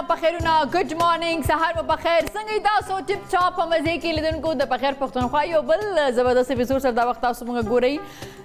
Good morning, Sahar wa Pakhair, Singhida, so tip top amaze ke lidun ko the Pakhair Pakhtunkhwa yo bal zabardast episode sarda waqt aap sab manga gorei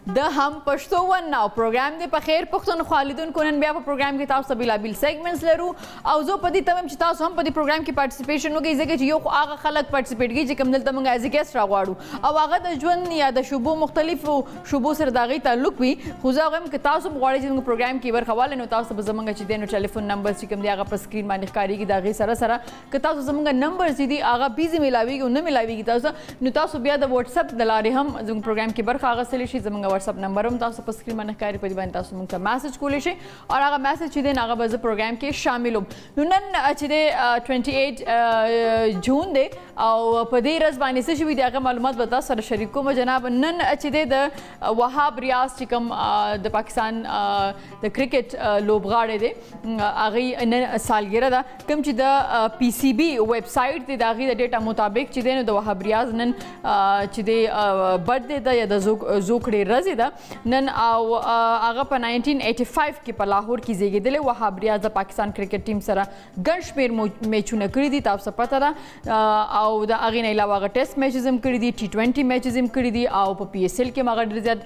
the hum pashto one now program the Pakhair Pakhtunkhwa lidun konan bia program ke taap sabila bil segments leru auzo padi tamam chita so hum padi program ki participation hoge izake yo aga khalak participate ki jikam dal tamanga as guest ragwadu aw aga the jwan ya the shubu mukhtalif shubu sardagi taluk bhi khuza gam ke taap sab gorei jing program ki bar khawale no taap sab zamanga chiden telephone numbers jikam dia aga pa screen banikh kari ki dagi sara sara kata zamanga number zidi aga busy milawi ki unna milawi ki taasa nuta so bia the whatsapp dalare ham jung program ki bar khaga selishi zamanga whatsapp number um taasa pa screen banikh kari padi ban taasa mung message kolishi aur aga message chide aga baz program ki shamilum nunan chide 28 june de aw padi raz bani se shwi daga malumat bata sar sharik ko janab nan chide the Wahab Riaz chikam the Pakistan the cricket lobgare de agi salgira da kam chida PCB website de dagi the data mutabik chide the Wahab Riaz nan chide birthday da ya da zokre razi da nan aga pa 1985 Kipalahur ki zegedele Wahab Riaz the Pakistan cricket team sara ganshmer matchuna kri di ta aap pata da aw da agi ne ilawa test matches him kri di T20 matches him kri di aw pa PSL ke maga rizat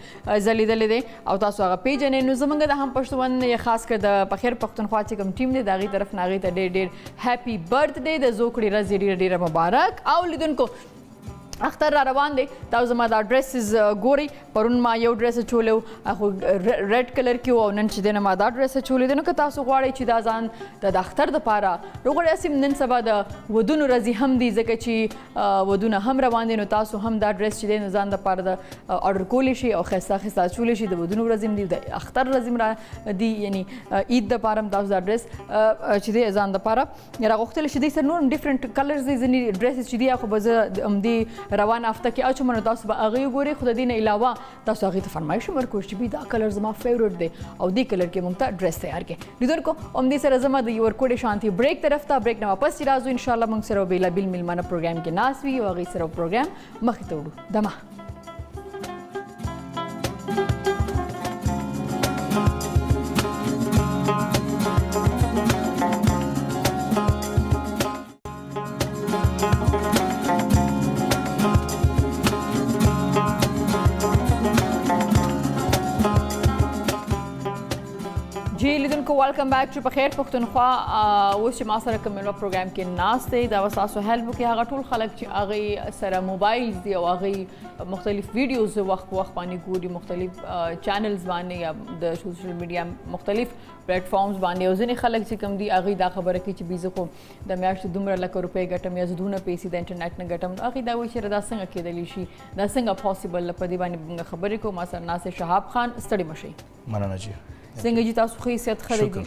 zali dele de aw ta so aga page ne nuzamanga da ham pashtuwan ya khas kar da Pakhair Pakhtunkhwa chikam team de dagi taraf nagi ta de happy birthday the zokri razi de mubarak aw lidun ko اختر را روان دي دا زما دا ډریسز ګوري پرون ما یو ډریس چولیو خو ریډ کلر کې و نن چې دنه ما دا ډریس چولې دنه که تاسو غواړئ چې دا ځان د اختر د پاره وګورئ سم نن سبا د ودونو رزي هم دي ځکه چې ودونه هم روان دي نو تاسو هم دا ډریس چې دنه ځان د پاره د اورډر کولی شي او خسته خسته چولې شي د ودونو رزي هم دي د اختر رزي را دي یعنی عيد د پاره دا ډریس چې دې ځان د پاره راغوختل شي د نور ډیفرنٹ کلرز دي ډریس چې دي خو بزه هم دي روان افته کې اچ منو تاسو به اغه ګوري خدای دین علاوه تاسو هغه ته فرمایش ورکړئ چې بي دا کلر زما فیورټ دی او دې کلر کې مونږ ته ډریس تیار کې لیدر کو اوم دې سره زما د یور کوډ شانتي بریک طرف ته بریک نه واپس راځو ان شاء الله مونږ سره به لابل ملمانه پروګرام کې ناس وی او هغه سره پروګرام مخې ته وړو دمه Welcome back to Pakhair Pakhtunkhwa wo shema sara kamelo program ke naas te da wasaso help ke haga tul khalak chi agi sara mobile di o agi mukhtalif videos waqt waqt pani guri mukhtalif channels bane ya the social media mukhtalif platforms bane ozini khalak chi kam di agi da khabare ki chi bizo ko da myash dumra lakh rupaye gatam ya zuduna paise da internet na gatam agi da we shira da sanga ke dalishi da sanga possible padi bane khabare ko ma sara nas Shahab Khan study mashi manana ji څنګه چې تاسو خو سیاحت خریدي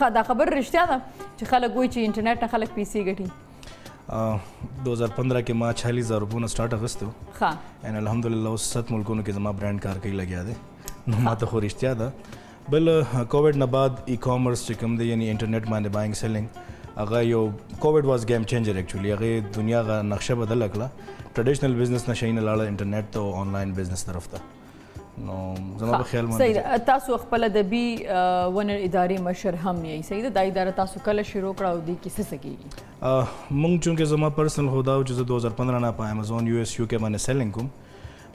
خا دا خبر رښتیا ده چې خلک وایي چې انټرنیټ نه خلک پیسې ګټي 2015 کې ما 46000 روپونه سٹارټ اغستو ها ان الحمدلله اوس 7 ملکونو کې زما برانډ کار کوي لګیا ده نو ما ته خو رښتیا ده بل کووډ نه بعد ای کامرس چې کوم دی یعنی انټرنیټ باندې باینګ سیلینګ هغه یو کووډ واز گیم چینجر اکچولی هغه دنیا غا نقشه بدل کړه ټریډیشنل بزنس نشین لاله انټرنیټ ته آنلاین بزنس طرف ته نو زما په خیال باندې تاسو خپل د بي ونر ادارې مشر هم یې سیده د ادارې تاسو کله شروع کړو د کیسه سګي مونږ چون کې زما پرسنل هودا چې 2015 نه په Amazon US UK باندې سیلینګ کوم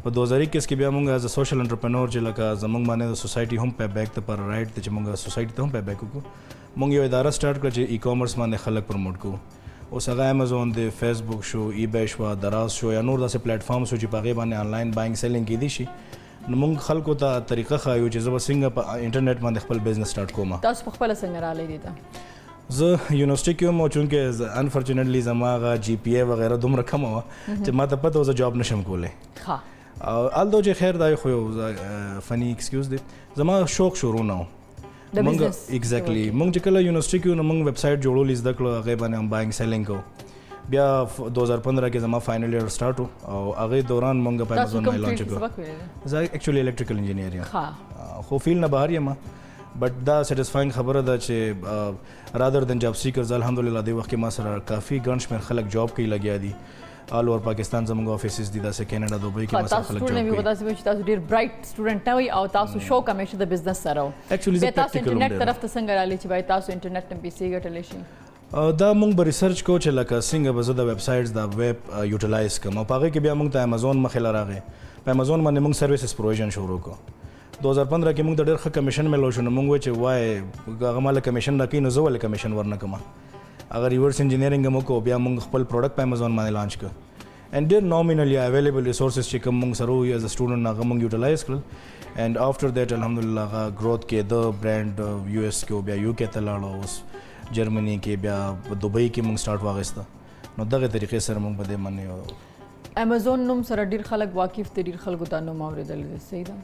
په 2021 کې بیا مونږ از سوشل انټرپرنور چې لکه زمونږ باندې د سوسایټي هم په بیک ته پر رائټ ته چې مونږ سوسایټي ته هم په بیک کو مونږ یو اداره سٹارټ کړ چې ای کامرس باندې خلک پروموټ کو او سره Amazon د Facebook شو ای بي شو دراز شو یا نور داسې پلیټ فارم شو چې په غي باندې آنلاین باینګ سیلینګ کې دي شي نمونږ خلکو ته طریقه خایو چې زه څنګه په انټرنیټ باندې خپل بزنس سٹارټ کوم تاسو په خپل څنګه را لې دیتا زه یونیورسيټي کې مو چونکه انفورچونټلی زما غا جی پی اے وغیرہ دومره کم و چې ما ته پته و زه جاب نشم کولای ها الدو چې خیر دای خو فنی ایکسکیوز دی زما شوق شروع نه د بزنس ایگزیکټلی مونږ چې کله یونیورسيټي کې نو مونږ ویب سټ جوړولې زده کړو هغه باندې هم باینګ سیلینګ کو بیا 2015 کې زما فائنل ایئر سٹارټ او هغه دوران مونږ په Amazon باندې لانچ کړو زه ایکچولی الکتریکل انجینیر یم خو فیل نه بهر یم بٹ دا سټیسفاینګ خبره ده چې رادر دن جاب سیکرز الحمدلله د وخت کې ما سره کافی ګنډ شمیر خلک جاب کوي لګیا دي آل اوور پاکستان زموږ افیسز دي داسې کینیډا دوبۍ کې مسافر خلک جوړ کړي تاسو ټول یو ډیر برایټ سټوډنټ نوې او تاسو شو کمیشه د بزنس سره او تاسو انټرنیټ طرف ته څنګه را لې چې بای تاسو انټرنیټ ته پیسې ګټلې شي دا مونږ به ریسرچ کو چې لکه څنګه به زه د ویب سایټس دا ویب یوټیلایز کړم او په هغه کې بیا مونږ ته امیزون مخې له راغې. په امیزون باندې مونږ سرویسز پروویژن شروع کړو. 2015 کې مونږ ته ډېر ښه کمیشن میلو شو، نو مونږ وایي چې وای هغه ماله کمیشن راکوي نو زه ولې کمیشن ورنه کړم. هغه ریورس انجینیرینګ مو کو، بیا مونږ خپل پروډکټ په امیزون باندې لانچ کړ اینډ ډېر نومینلی اویلیبل ریسورسز چې کوم مونږ سره یو از ا سټوډنټ هغه مونږ یوټیلایز کړل. اینډ آفټر دیټ الحمدلله هغه ګروث کې د برانډ یو ایس کې او بیا یو کې ته لاړو، اوس جرمنی کې بیا دبي کې مونږ سٹارټ واغسته. نو دغه طریقې سره مونږ بده مننه. امازون نوم سره ډیر خلک واقف دي، ډیر خلک دا نوم اوریدل دي. صحیح ده.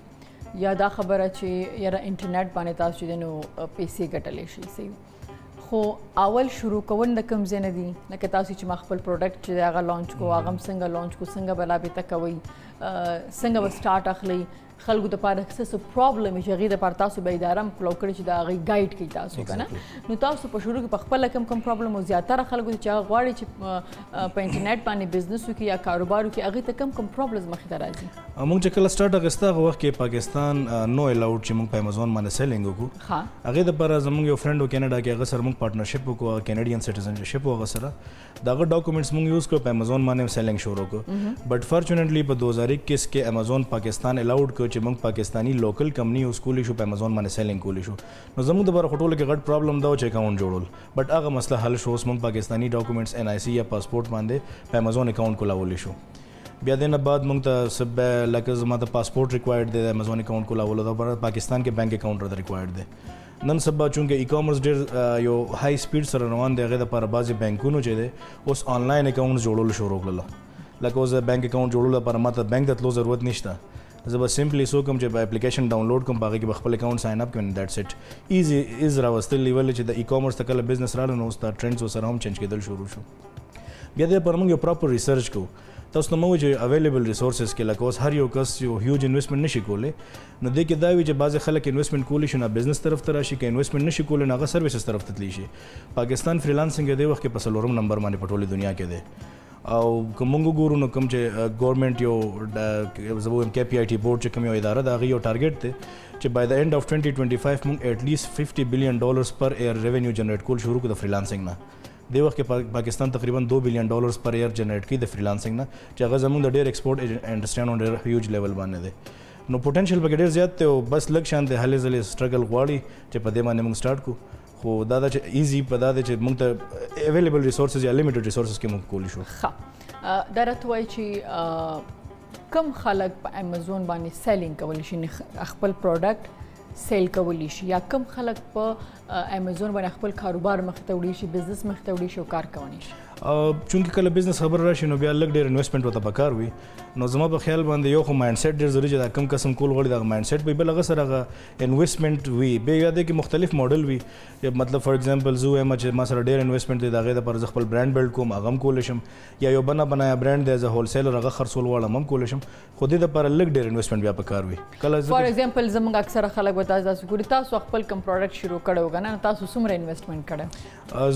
یا دا خبره چې یاره انټرنیټ باندې تاسو چې نو پیسې ګټلې شي، صحیح، خو اول شروع کول د کم زینه دي. لکه تاسو چې مخبل پروډکټ چې هغه لانچ کو، هغه څنګه لانچ کو، څنګه بلا به تکوي، څنګه به سٹارټ اخلي خلکو د پاره اکسس او پرابلم چې غیر د پاره تاسو به اداره مخلو کړی چې دا غي گایډ کوي تاسو کنه. نو تاسو په شروع کې په خپل کم پرابلم او زیاتره خلکو چې غواړي چې په انټرنیټ باندې بزنس وکړي یا کاروبار وکړي هغه ته کم پرابلم مخې ته راځي. موږ چې کله سٹارټ اغستا غوښ کې پاکستان نو الاوډ چې موږ په امازون باندې سیلینګ وکړو، هغه د پاره زموږ یو فرند او کینیډا کې هغه سره موږ پارټنرشپ وکړو، کینیډین سټیزنشپ هغه سره داغه ډاکومېنټس موږ یوز کړو په امازون باندې سیلینګ شروع وکړو. بٹ فورچونټلی په 2021 کې امازون پاکستان الاوډ چې موږ پاکستانی لوکل کمپنی اوس کولې شو په امازون باندې سیلینګ کولې شو. نو زموږ د بار خټول کې غټ پرابلم دا و چې اکاؤنٹ جوړول، بٹ هغه مسله حل شو. اوس موږ پاکستانی ډاکومېنټس ان آی سی یا پاسپورت باندې په امازون اکاؤنٹ کولاولې شو. بیا دینه بعد موږ ته سب لکه زما د پاسپورت ریکوایرډ دی، د امازون اکاؤنٹ کولاولو دا بر پاکستان کې بانک اکاؤنٹ را ریکوایرډ دی. نن سبا چونکه ای کامرس ډېر یو های سپیډ سره روان دی، هغه د پر بازي بانکونو چې دی اوس آنلاین اکاؤنټ جوړول شروع کړل. لکه اوس بانک اکاؤنٹ جوړول لپاره ماته بانک ته تلو ضرورت نشته، زه به سمپلی سو کوم چې اپلیکیشن ډاونلوډ کوم، باغې کې به خپل اکاؤنټ ساين اپ کوم، دټس اټ ایزی از راوستل لیول چې د ای کامرس تکل بزنس رالو. نو ستاسو ټرندز وسره هم چینج کېدل شروع شو. بیا د پرمنګ یو پراپر ریسرچ کو تاسو نو چې اویلیبل ریسورسز کې لکه اوس هر یو کس یو هیوج انویسټمنت نشي کولې، نو د کې دا وی چې بعضی خلک انویسټمنت کولې شونه بزنس طرف ته راشي، کې انویسټمنت نشي کولې نه غو سرویسز طرف ته تلی شي. پاکستان فریلانسینګ دی وخت کې په سلورم نمبر باندې په ټوله دنیا کې دی. او کومو ګورو نو کوم چې ګورنمنت یو زبو ام کی پی آی ټی بورډ چې کوم یو اداره دا غي یو ټارګټ دی چې بای د اینڈ اف 2025 مونږ ایت لیست $50 بلین پر ایئر ریونیو جنریټ کول شروع کو د فریلانسینګ نه. دی وخت کې پاکستان تقریبا $2 بلین پر ایئر جنریټ کی د فریلانسینګ نه، چې هغه زموږ د ډیر ایکسپورټ انډستریان اون ډیر هیوج لیول باندې دی. نو پوتنشل به ډیر زیات ته بس لګ شان د هلې زلې سټرګل غواړي چې په دې باندې مونږ سٹارټ کو. خو دا چې ایزی پدا دی چې موږ ته اویلیبل ریسورسز یا لیمیټډ ریسورسز کې موږ کولی شو. ښه دا راته وایي چې کم خلک په امازون باندې سیلینګ کولی شي، خپل پروډکټ سیل کولی شي، یا کم خلک په امازون باندې خپل کاروبار مخ ته وړي شي، بزنس مخ ته وړي شي او کار کولی شي. چونکه کله بزنس خبر راشي نو بیا لګ ډیر انویسټمنت وته پکار وي. نو زما په خیال باندې یو خو مایند سیټ ډیر ضروری دی چې کم قسم کول غوړي د مایند سیټ به بل هغه سره انویسټمنت وي. به یاد کې مختلف ماډل وي، مطلب فار ایگزامپل زو هم چې ما سره ډیر انویسټمنت دی دغه د پر خپل برانډ بلډ کوم هغه کول شم، یا یو بنایا برانډ دی از ا هولسیلر هغه خرڅول وړم هم کول شم. خو دې د پر لګ ډیر انویسټمنت بیا پکار وي. کله فار ایگزامپل زموږ اکثر خلک وتا تاسو ګوري تاسو خپل کم پروډکټ شروع کړو غواړئ نو تاسو سمره انویسټمنت کړئ.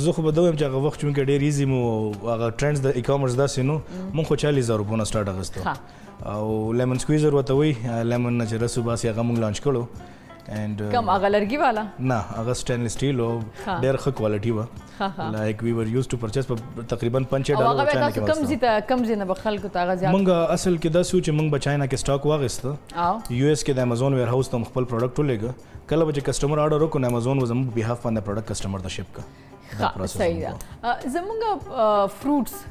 زه خو بدوم چې هغه وخت چونکه ډیر ایزی مو هغه ټرندز د ای کامرس داسې نو مونږ خو $40 سٹارټ اغستو او لیمن سکویزر وته وی لیمن چې رسو باسي هغه مونږ لانچ کړو اینڈ کم هغه لرګي والا نه هغه سټینلس سټیل او ډېر ښه کوالټي و لایک وی ور یوز ټو پرچیز تقریبا $5 باندې کم زینه بخل کو تاغه زیات. مونږ اصل کې دا سوچ مونږ بچاینا کې سٹاک واغستو یو ایس کې د امازون ویر هاوس ته خپل پروډکټ ولېګ کله چې کسٹمر آرډر وکړ امازون وزم په بهاف باندې پروډکټ کسٹمر ته شپ کا. ښه صحیح ده. زمونږ فروټس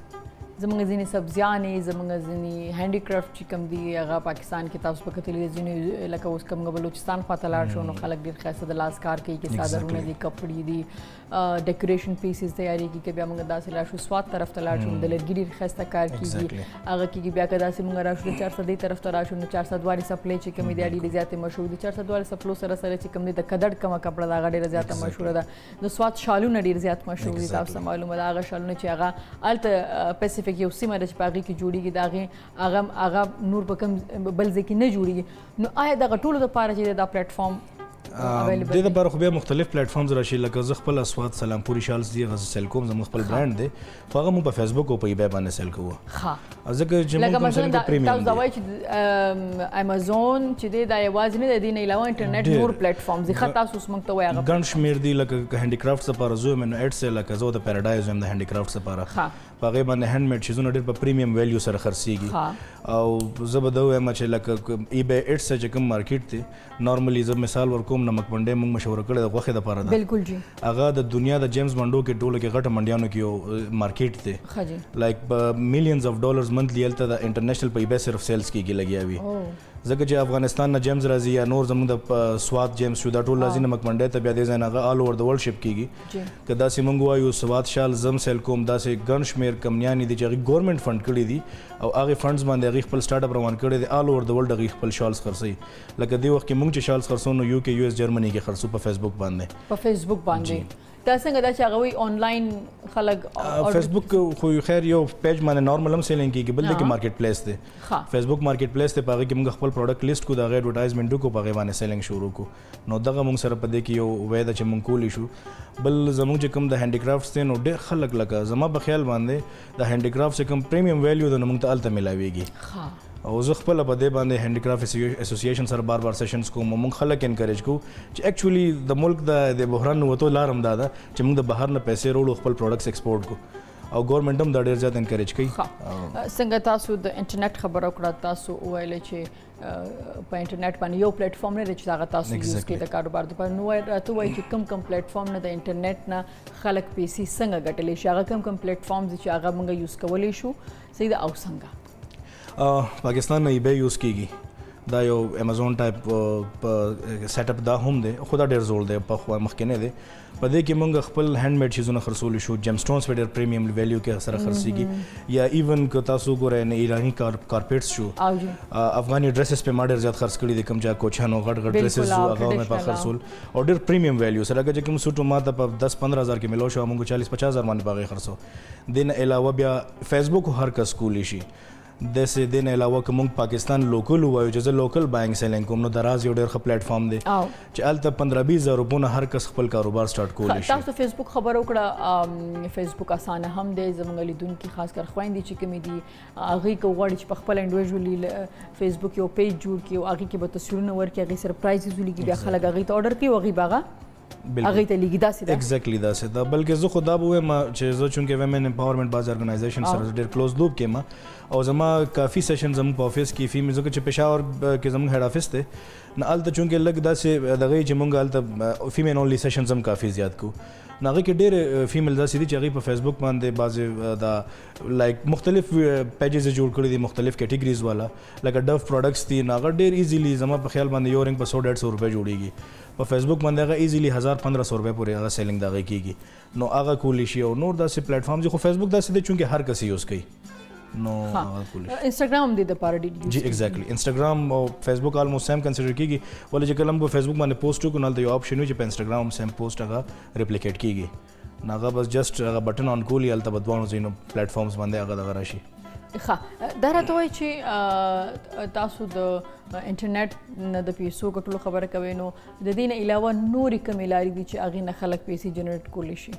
زمونږ ځینې سبزیانې زمونږ ځینې هینډیکرافټ چې کوم دي هغه پاکستان کې تاسو په کتلې ځینې لکه اوس کوم بلوچستان خواته لاړ شو نو خلک ډېر ښایسته د لاس کار کوي کې څادرونه دي کپړې دي ډیکوریشن پیسز تیارېږي کې بیا موږ داسې لاړ شو سوات طرف ته لاړ شو د لرګي ډېر ښایسته کار کېږي هغه کې بیا که داسې موږ راشو د 400 طرف ته راشو نو 400 سپلې چې کومې دي ډېرې زیاتې مشهور دي. 400 سپلو سره سره چې کوم دي د کدړ کمه کپړه د هغه ډېره زیاته مشهوره ده. نو سوات شالونه ډېر زیات مشهور دي تاسو معلومه ده. هغه شالونه چې هغه هلته پیسې کې اوسې مده چې پاغي کې جوړیږي دا هغه نور په کم بل ځکه نه جوړیږي. نو آیا دغه ټولو د پاره چې دا پلیټ فارم د دې لپاره خو بیا مختلف پلیټ فارمز راشي لکه زه خپل اسوات سلام پوری شالز دی غزه سیل کوم زموږ خپل برانډ دی خو هغه مو په فیسبوک او په ایبی باندې سیل کوو ها ځکه چې موږ مثلا تاسو دا وایي چې امازون چې دا یوازې نه دی نه علاوه انټرنیټ نور پلیټ فارمز دي خاص تاسو موږ ته وایي ګن شمیر دی لکه هینډیکرافټ لپاره زو مې نو اډ سیل لکه زو د پیراډایز هم د هینډیکرافټ لپاره هغه باندې هند میډ چیزونه ډېر په پریمیم ویلیو سره خرڅيږي او زه به دا وایم چې لکه ایبی اډ سره کوم مارکیټ دی نارملی زه مثال ورکوم نمک منډې موږ مشوره کړې د غوښې د پاره ده بالکل جی هغه د دنیا د جیمز منډو کې ټوله کې غټه منډیانو کې مارکیټ دی ها جی لایک مليونز اف ډالرز منتلی الته د انټرنیشنل په ایبی صرف سیلز کېږي لګیاوي ځکه چې افغانستان نه جیمز راځي یا نور زموږ د سوات جیمز شو دا ټول راځي نمک منډې ته بیا دې ځای نه هغه آل اوور د ورلډ شپ کېږي که داسې موږ وایو سوات شال زم سیل کوم داسې ګن شمیر کمپنیانې دي چې هغې ګورمنټ فنډ کړي دي او هغې فنډز باندې هغې خپل سټارټ اپ روان کړی دی آل اوور د ورلډ هغې خپل شالز خرڅوي لکه دې وخت کې موږ چې شالز خرڅو نو یو کې یو ایس جرمني کې خرڅو په فیسبوک باندې دا څنګه دا چې هغه وی آنلاین خلک فیسبوک خو خیر یو پیج باندې نارمل هم سیلینګ کېږي بل دې مارکیټ پلیس دی فیسبوک مارکیټ پلیس دی په هغه کې موږ خپل پروډکټ لیست کو د هغې اډورټایزمنټو کو په هغې باندې سیلینګ شروع کو نو دغه موږ سره په دې کې یو وی ده چې موږ کولی شو بل زموږ چې کوم د هینډیکرافټس دی نو ډېر خلک لکه زما په خیال باندې د هینډیکرافټ چې کوم پریمیم ویلیو دی نو موږ ته هلته ملاویږي او زه خپله په دې باندې هینډیکرافټ ایسوسیشن سره بار بار سیشنز کوم موږ خلک انکریج کوو چې ایکچولی د ملک د بحران نوتو لار هم دا ده چې موږ د بهر نه پیسې راوړو خپل پروډکټس ایکسپورټ کو او ګورمنټ هم دا ډېر زیات انکریج کوي څنګه تاسو د انټرنیټ خبره وکړه تاسو وویل چې په انټرنیټ باندې یو پلیټ فارم نه دی چې هغه تاسو یوز کړئ د کاروبار دپاره نو راته وایي چې کم کم پلیټ فارم نه د انټرنیټ نه خلک پیسې څنګه ګټلی شي هغه کم کم پلیټ فارمز چې هغه موږ یوز کولی شو صحیح ده او څنګه پاکستان نه ایبی یوز کېږي دا یو امیزون ټایپ سیټ اپ دا هم دی خو دا ډېر زوړ دی پخوا مخکینی دی په دې کې موږ خپل هینډ میډ شیزونه خرڅولی شو جیم سټونز په ډېر پریمیم ویلیو کې سره خرڅېږي یا ایون که تاسو وګورئ نه ایراني کارپیټس شو افغاني ډریسز په ما ډېر زیات خرڅ کړي دي کوم چې کوچانو غټ غټ ډریسز هغه مې په خرڅول او ډېر پریمیم ویلیو سره که چې کوم سوټو ما ته په 10-15 هزار کې میلو شو موږ 40-50 هزار باندې په هغې خرڅو دې نه علاوه بیا فیسبوک هر کس کولی شي داسې دې نه علاوه که موږ پاکستان لوکل ووایو چې زه لوکل بایینګ سیلینګ کوم نو دراز یو ډېر ښه پلیټ فارم دی چې هلته 15-20 هزار روپونه هر کس خپل کاروبار سټارټ کولی شي تاسو فیسبوک خبره وکړه فیسبوک اسانه هم دی زموږ لیدونکي خاصکر خویندې چې کومې دي هغوی که غواړي چې په خپل انډیویژولي فیسبوک یو پیج جوړ کړي او هغې کې به تصویرونه ورکړي هغې سره پرایزز ولیږي بیا خلک هغې ته آرډر کوي او هغې به هغه هغې ته لیږي داسې ده اګزیکټلي داسې ده بلکې زه خو دا به وایم چې زه چونکې ویمن امپاورمنټ بعضې ارګنایزیشن سره ډېر کلوز لوب کې یم او زما کافي سیشن زموږ په آفس کې فیم ځکه چې پېښور کې زموږ هیډ آفس دی نو هلته چونکې لږ داسې د هغې چې موږ هلته فیمین اونلي سیشنز هم کافي زیات کوو نو هغې کې ډېرې فیمیل داسې دي چې هغې په فیسبوک باندې بعضې دا لایک مختلف پیجز یې جوړ کړي دي مختلف کیټیګریز والا لکه ډف پروډکټس دي نو هغه ډېر ایزیلی زما په خیال باندې یو رنګ په 100-150 روپۍ جوړېږي په فیسبوک باندې هغه ایزیلی 1000-1500 روپۍ پورې هغه سیلینګ د هغې کېږي نو هغه کولی شي او نور داسې پلیټ فارمز دي خو فیسبوک داسې دی چونکې هر کس یې یوز کوي نو هغه کولی شي انسټاګرام هم دې دپاره ډېر یوز کوي جي اګزیکټلي انسټاګرام او فیسبوک آلموسټ سیم کنسیډر کېږي ولې چې کله هم په فیسبوک باندې پوسټ وکړو نو هلته یو آپشن وي چې په انسټاګرام هم سیم پوسټ هغه ریپلیکیټ کېږي نو هغه بس جسټ هغه بټن آن کول یې هلته به دواړو ځینو پلیټ فارمز باندې هغه دغه راشي ښه دا راته وایي چې تاسو د انټرنیټ نه د پیسو ګټلو خبره کوئ نو د دې نه علاوه نورې کومې لارې دي چې هغې نه خلک پیسې جنریټ کولی شي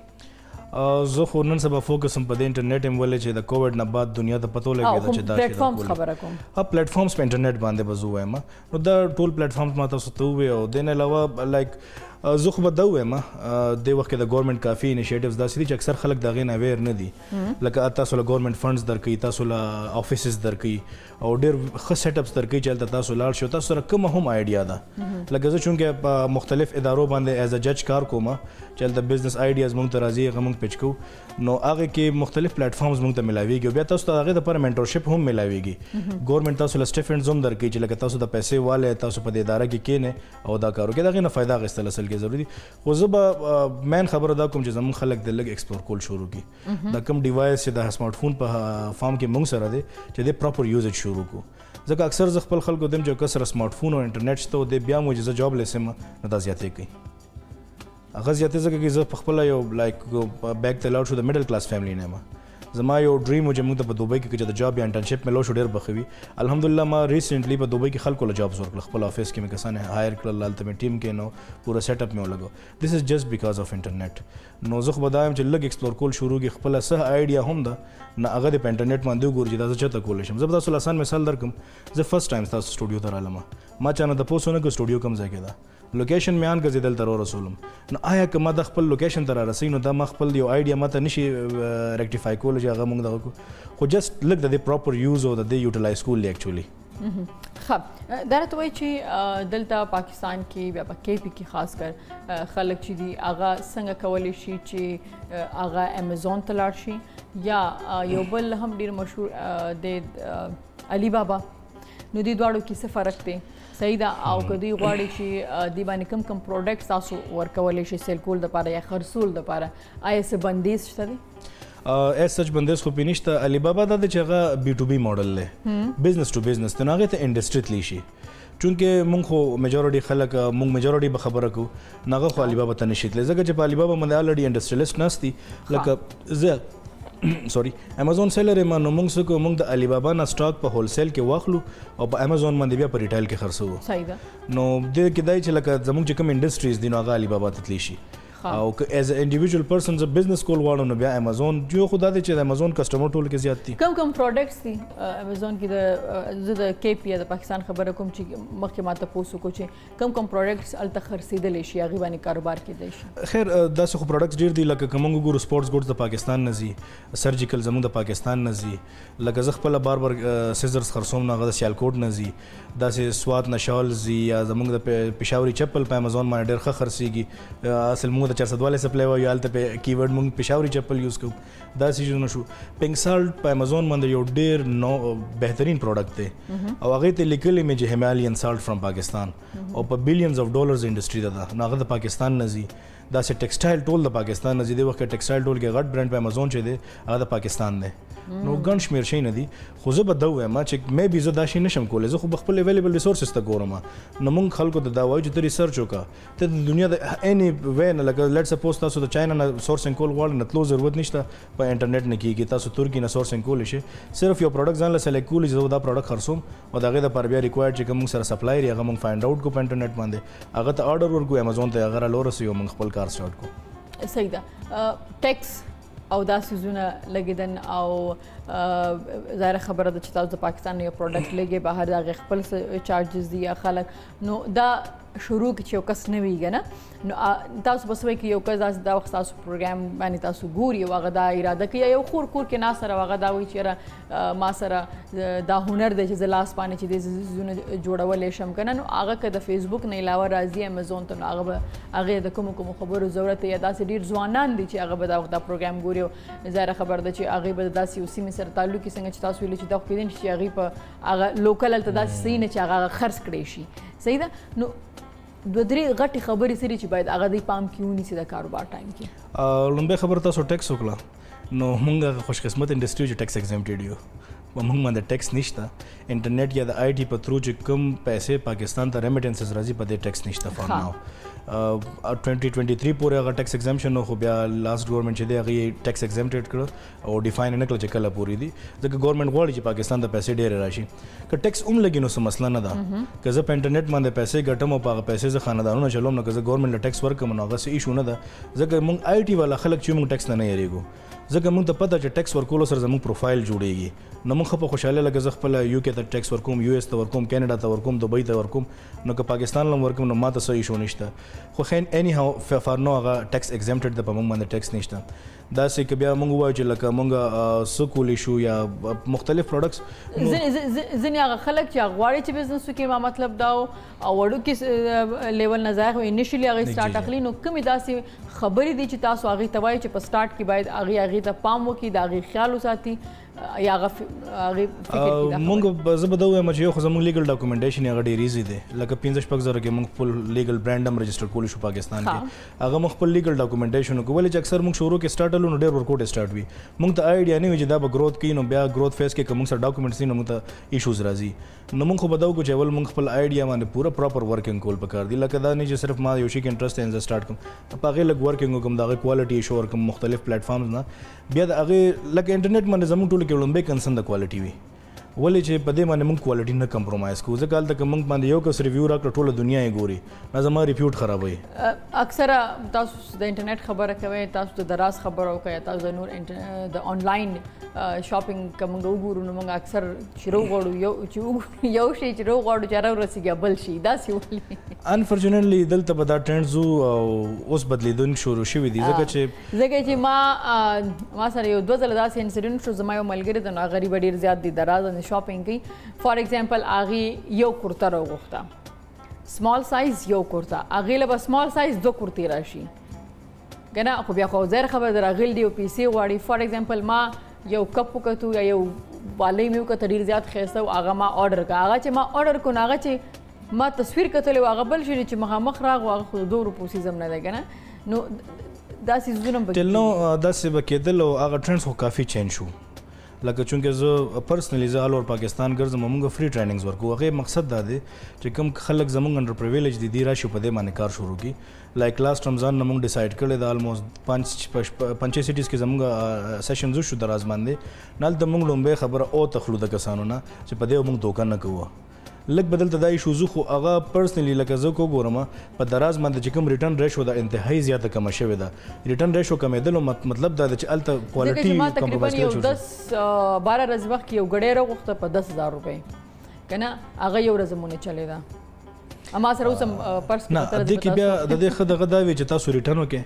زه خو نن سبا فوکس هم په دې انټرنیټ هم ویلی چې د کووډ نه بعد دنیا ته پتو لګېده چې دا شي خبره کوم ها پلیټ فارمز په انټرنیټ باندې به زه ووایم نو دا ټول پلیټ فارمز ما تاسو ته ووایي او دې نه علاوه لایک زه خو به دا ووایم دې وخت کې د ګورمنټ کافي انیشیټیوز داسې دي چې اکثر خلک د هغې نه اویر نه دي لکه تاسو له ګورمنټ فنډز درکوي تاسو له آفیسز درکوي او ډېر ښه سیټ اپس درکوي چې هلته تاسو لاړ شئ تاسو سره کومه هم آیډیا ده لکه زه چونکې په مختلف ادارو باندې ایز ا جج کار کوم چې هلته بزنس آیډیاز موږ ته راځي هغه موږ پیچ کوو نو هغې کې مختلف پلیټ فارمز موږ ته میلاویږي او بیا تاسو ته هغې دپاره مینټورشپ هم میلاویږي ګورمنټ تاسو له سټیفنډز هم درکوي چې لکه تاسو د پیسې والی تاسو په دې اداره کې کښېنئ او دا کار وکړئ د هغې نه فایده اخیستل اصل کې ضروري خو زه به مین خبره دا کوم چې زموږ خلک د لږ ایکسپلور کول شروع کړي دا کوم ډیوایس چې د سمارټ فون په فارم کې موږ سره دی چې د پراپر یوزج شروع کړو ځکه اکثر زه خپل خلکو دیم چې کسره سمارټ فون او انټرنیټ شته دی بیا مو چې زه جاب لیسم نو دا زیاتې کوي هغه زیاتې ځکه چې زه پخپله یو لایک بیک ته لاړ شو د میډل کلاس فیملی نه یم زما یو ډریم چې موږ په دوبۍ کې د جاب یا انټرنشپ ملو شو ډیر بخوي الحمدلله ما ریسنتلی په دوبۍ کې خلکو له جاب زور کړ خپل افیس کې مې کسان هایر کړل لالته مې ټیم کې نو پورا سیټ اپ مې ولګو دیس از جست بیکاز اف انټرنیټ نو زه خو بدایم چې لګ ایکسپلور کول شروع کې خپل سه ائیډیا هم ده نه هغه د انټرنیټ باندې ګورځي دا چې ته کول شم زه تاسو لاسان مثال درکم زه فرست ټایم تاسو سټوډیو ته رالم ما چانه د پوسونه کې سټوډیو کم ځای کې ده لوکیشن مې ان غزیدل تر رسولم نو آیا که ما د خپل لوکیشن تر رسینو د مخبل یو ائیډیا ماته نشي ریکټیفای کول چې هغه موږ دغه خو جست لګ د پراپر یوز او د یوټیلایز کول اکچولی خب دا راته وایي چې دلته پاکستان کې یا په کې پی کې خاص کر خلک چې دی هغه څنګه کولی شي چې هغه Amazon ته لاړ شي یا یو بل هم ډیر مشهور د Alibaba نو دې دواړو کې څه فرق دی سیدا او کدی غواړي چې دی باندې کم کم پروډکټس تاسو ورکولې شي سیل کول د پاره یا خرصول د پاره آیس بندیز شته اس سچ بندیز خو پینشته علی بابا د چېغه بی ټو بی ماډل له بزنس ټو بزنس ته ناغه ته انډستری تلی شي چونکه مونږ خو میجورټی خلک مونږ میجورټی به خبره کو ناغه خو علی بابا ته نشیت لږه چې په علی بابا باندې الډی انډستریلیست نستی لکه زه سوري Amazon سیلر ما نو موږ څوک موږ د علی بابا نه سٹاک په هول سیل کې واخلو او په Amazon باندې بیا په ریټیل کې خرڅو صحیح ده نو د کیدای چې لکه زموږ چې کوم انډستریز دي نو هغه علی بابا ته تلی شي او as an individual person ز بزنس کول وړو نو بیا Amazon جو خدا دې چې Amazon کسٹمر ټول کې زیات دي کم کم پروډکټس دي Amazon کې د KPI د پاکستان خبره کوم چې مخکې ماته پوسو کو چې کم کم پروډکټس ال تخرسیدل شي هغه باندې کاروبار کې دی شي خیر داسې خو پروډکټس ډیر دي لکه کوم ګورو سپورټس ګوډز د پاکستان نزي سرجیکل زمون د پاکستان نزي لکه زه خپل بار بار سیزرز خرڅوم نه غو د سیالکوټ نزي داسې سوات نشال زی یا زمونږ د پېښوري چپل په Amazon باندې ډېر ښه خرڅيږي اصل موږ د 400 سپلای وایو الته په کیورډ موږ پېښوري چپل یوز کوو داسې جوړ نشو پینک سالټ په Amazon باندې یو ډېر نو بهترین پروډکټ دی او هغه ته لیکل یې چې Himalayan Salt from Pakistan او په بلینز اف ډالرز انډستری ده هغه د پاکستان نزي دا چې ټیکسټایل ټول د پاکستان نزیدې وخت کې ټیکسټایل ټول کې غټ برانډ په Amazon چي دي هغه د پاکستان دی نو ګڼ شمیر شي نه دي خو زه به دا وایم چې مې بي زه دا شي نشم کولی زه خو خپل اویلیبل ریسورسز ته ګورم نو موږ خلکو ته دا وایو چې ته ریسرچ وکړه ته د دنیا د اني وین لکه لیټس سپوز تاسو د چاینا نه سورسنګ کول غواړئ نه تلو ضرورت نشته په انټرنیټ نه کیږي تاسو ترکی نه سورسنګ کولی شئ صرف یو پروډکټ ځان له سلیکټ کولی زه دا پروډکټ خرڅوم او دا غي د پر بیا ریکوایرډ چې موږ سره سپلایر هغه موږ فایند اوټ کو په انټرنیټ باندې هغه ته آرډر ورکو Amazon ته هغه لور سره موږ خپل کار سٹارټ کو صحیح ده ټیکس او دا سيزونه لګیدن او ظاهر خبره د چتاو د پاکستان یو پروډکټ لګي بهر د خپل چارجز دي خلک نو دا شروع کې یو کس نه ویګنه نو تاسو بس وای کې یو کس دا وخت تاسو پروګرام باندې تاسو ګوري وغه دا اراده کوي یو خور کور کې ناسره وغه دا وی چیرې ما سره دا هنر د لاس باندې چې د زونه جوړولې شم کنه نو هغه که د فیسبوک نه علاوه راځي Amazon ته هغه د کوم خبرو ضرورت یا داسې ډیر ځوانان دي چې هغه به دا وخت دا پروګرام ګوري زه خبر ده چې هغه به داسې اوسې مې سره تعلق کې څنګه چې تاسو ویل چې دا خو کېدین چې هغه په هغه لوکل ته داسې صحیح نه چې هغه خرڅ کړی شي صحیح ده نو دو درې غټي خبرې سری چې باید هغه دی پام کیونی سي د کاروبار ټایم کې لومبه خبر تاسو ټیکس وکړه نو موږ خوش قسمت انډستری چې ټیکس ایگزمپټډ یو موږ باندې ټیکس نشته انټرنیټ یا د آی ټی په تھرو چې کم پیسې پاکستان ته ریمیټنسز راځي په دې ټیکس نشته فور ناو 2023 پورې هغه ټیکس ایگزمپشن خو بیا لاست ګورنمنت چې دی هغه ټیکس ایگزمپټډ کړ او ډیفاین نه کړ چې کله پوری دي ځکه ګورنمنت غواړي چې پاکستان ته پیسې ډېر راشي که ټیکس لګي نو څه مسله نه ده که زه په انټرنیټ باندې پیسې ګټم او هغه پیسې زه خاندانونو چلوم نو که زه ګورنمنت ټیکس ورکوم نو هغه څه ایشو نه ده ځکه موږ آی ټی والا خلک چې موږ ټیکس نه یریږو ځکه موږ ته پته چې ټیکس ورکولو سره زموږ پروفایل جوړیږي نو موږ په خوشاله لکه زه خپل یو کې ته ټیکس ورکوم یو ایس ته ورکوم کینیډا ته ورکوم دوبۍ ته ورکوم نو که پاکستان لم ورکوم نو ما ته څه ایشو نشته خو خین اني هاو فار نو هغه ټیکس ایگزمپټډ د په موږ باندې ټیکس نشته دا سې که بیا موږ وایو چې لکه موږ سکول ایشو یا مختلف پروډکټس ځینې هغه خلک چې غواړي چې بزنس وکړي ما مطلب دا او وړو کې لیول نه ځای خو انیشلی هغه سٹارټ اخلي نو کومې داسې خبرې دي چې تاسو هغه توای چې په سٹارټ کې باید هغه ته پام وکړي د هغې خیال وساتي یا غفیکر مونږ زبدو یم چې یو خو زموږ لیګل ډاکومنټیشن یې غډی ریزی دی لکه 15000 کې مونږ خپل لیګل برانډم رجسٹر کول شو پاکستان کې هغه مونږ خپل لیګل ډاکومنټیشن وکول چې اکثر مونږ شروع کې سٹارټل نو ډیر ورکوټ سٹارټ وی مونږ ته ائیډیا نه وی چې دا به گروث کین نو بیا گروث فیس کې کوم سره ډاکومنټس نه مونږ ته ایشوز راځي نو مونږ خو بدو کو چې ول مونږ خپل ائیډیا باندې پورا پراپر ورکینګ کول پکار دی لکه دا نه چې صرف ما یو شی کې انټرست انځ سٹارټ کوم په هغه لګ ورکینګ کوم دا کوالټی ایشو ور کوم مختلف پلیټ فارمز نه بیا دا هغه لکه انټرنیټ باندې زموږ ټول کې لومبه کنسن د کوالټی وی ولې چې په دې باندې موږ کوالټی نه کمپرمایز کوو ځکه حالت کې موږ باندې یو کس ریویو راکړه ټول دنیا یې ګوري نو زموږ ریپیوټ خرابوي اکثر تاسو د انټرنیټ خبره کوي تاسو د دراز خبره کوي تاسو د نور د آنلاین شاپینګ کوم وګورو نو موږ اکثر شروع غوړو یو شی چې رو غوړو چارو رسیږي بل شي دا سی ولې انفورچونټلی دلته په دا ټرند زو اوس بدلیدون شروع شوی دی ځکه چې ما سره یو دوه ځله داسې انسیډنټ شو زما یو ملګری د نا غریب ډیر زیات دی دراز shopping ki for example agi yo kurta ro gofta small size yo kurta agi la small size do kurti rashi gana ko bia ko zair khabar dar agi di pc wadi for example ma yo cup katu ya yo walai me ko tadir ziyat khaisa aga ma order ka aga che ma order ko naga che ma tasveer katle aga bal shi che ma makhra go aga khudo ro posi zam na gana no das is zunam bak telno das se bakedel aga trends ko kafi change shu لکه چونکه زه پرسنلی زه الور پاکستان ګرځم موږ فری ټریننګز ورکو هغه مقصد دا دی چې کم خلک زمونږ انډر پریویلیج دي راشي په دې باندې کار شروع کی لایک لاست رمضان موږ ډیسایډ کړل د الموست 5 سټیز کې زمونږ سیشنز شو دراز باندې نل د موږ لومبه خبره او تخلو د کسانو نه چې په دې موږ دوکان نه کوو لک بدل تدای شو زه خو هغه پرسنلی لکه زه کو ګورم په دراز باندې چې کم ریټرن ریشو د انتهایی زیاته کم شوی دا ریټرن ریشو کمېدل مطلب دا چې الته کوالټی تقریبا 12 ورځې وخت یو غډېره غوښته په 10000 روپۍ کنه هغه یو ورځ مونږ چلے دا اما سره اوس پرس نه د دې بیا د دې خدغه دا وی چې تاسو ریټرن وکې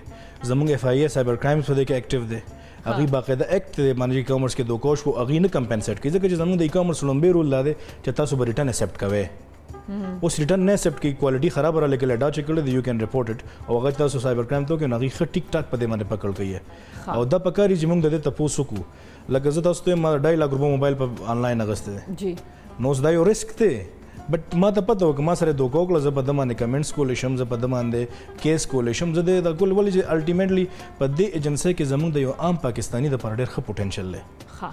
زمونږ اف آی ای سایبر کرایمز په دې کې اکټیو دي هغه باقاعده اکټ باندې کامرس کې دوه کوش وو هغه نه کمپنسیټ کیږي چې زمونږ د کامرس لومبه رول لاده چې تاسو به ریټرن اکسپټ کوئ اوس ریټرن نه اکسپټ کی کوالټی خراب را لګل ډا چیک کړل یو کین ریپورټ اټ او هغه تاسو سایبر کرایمز ته کې هغه ټیک ټاک په دې باندې پکړ کیږي او دا پکاري چې موږ د دې تاسو کو لکه زه تاسو ته ما 2.5 لک روپے موبایل په انلاین اغسته جی نو زدا یو ریسک ته بٹ ما ته پته و چې ما سره دوه کوکل زه په دمانه کمنټس کول شم زه په دمانه کیس کول شم زه د کول ولې چې الټیمیټلی په دې ایجنسی کې زموږ د یو عام پاکستانی د پر ډېر ښه پټنشل لري ها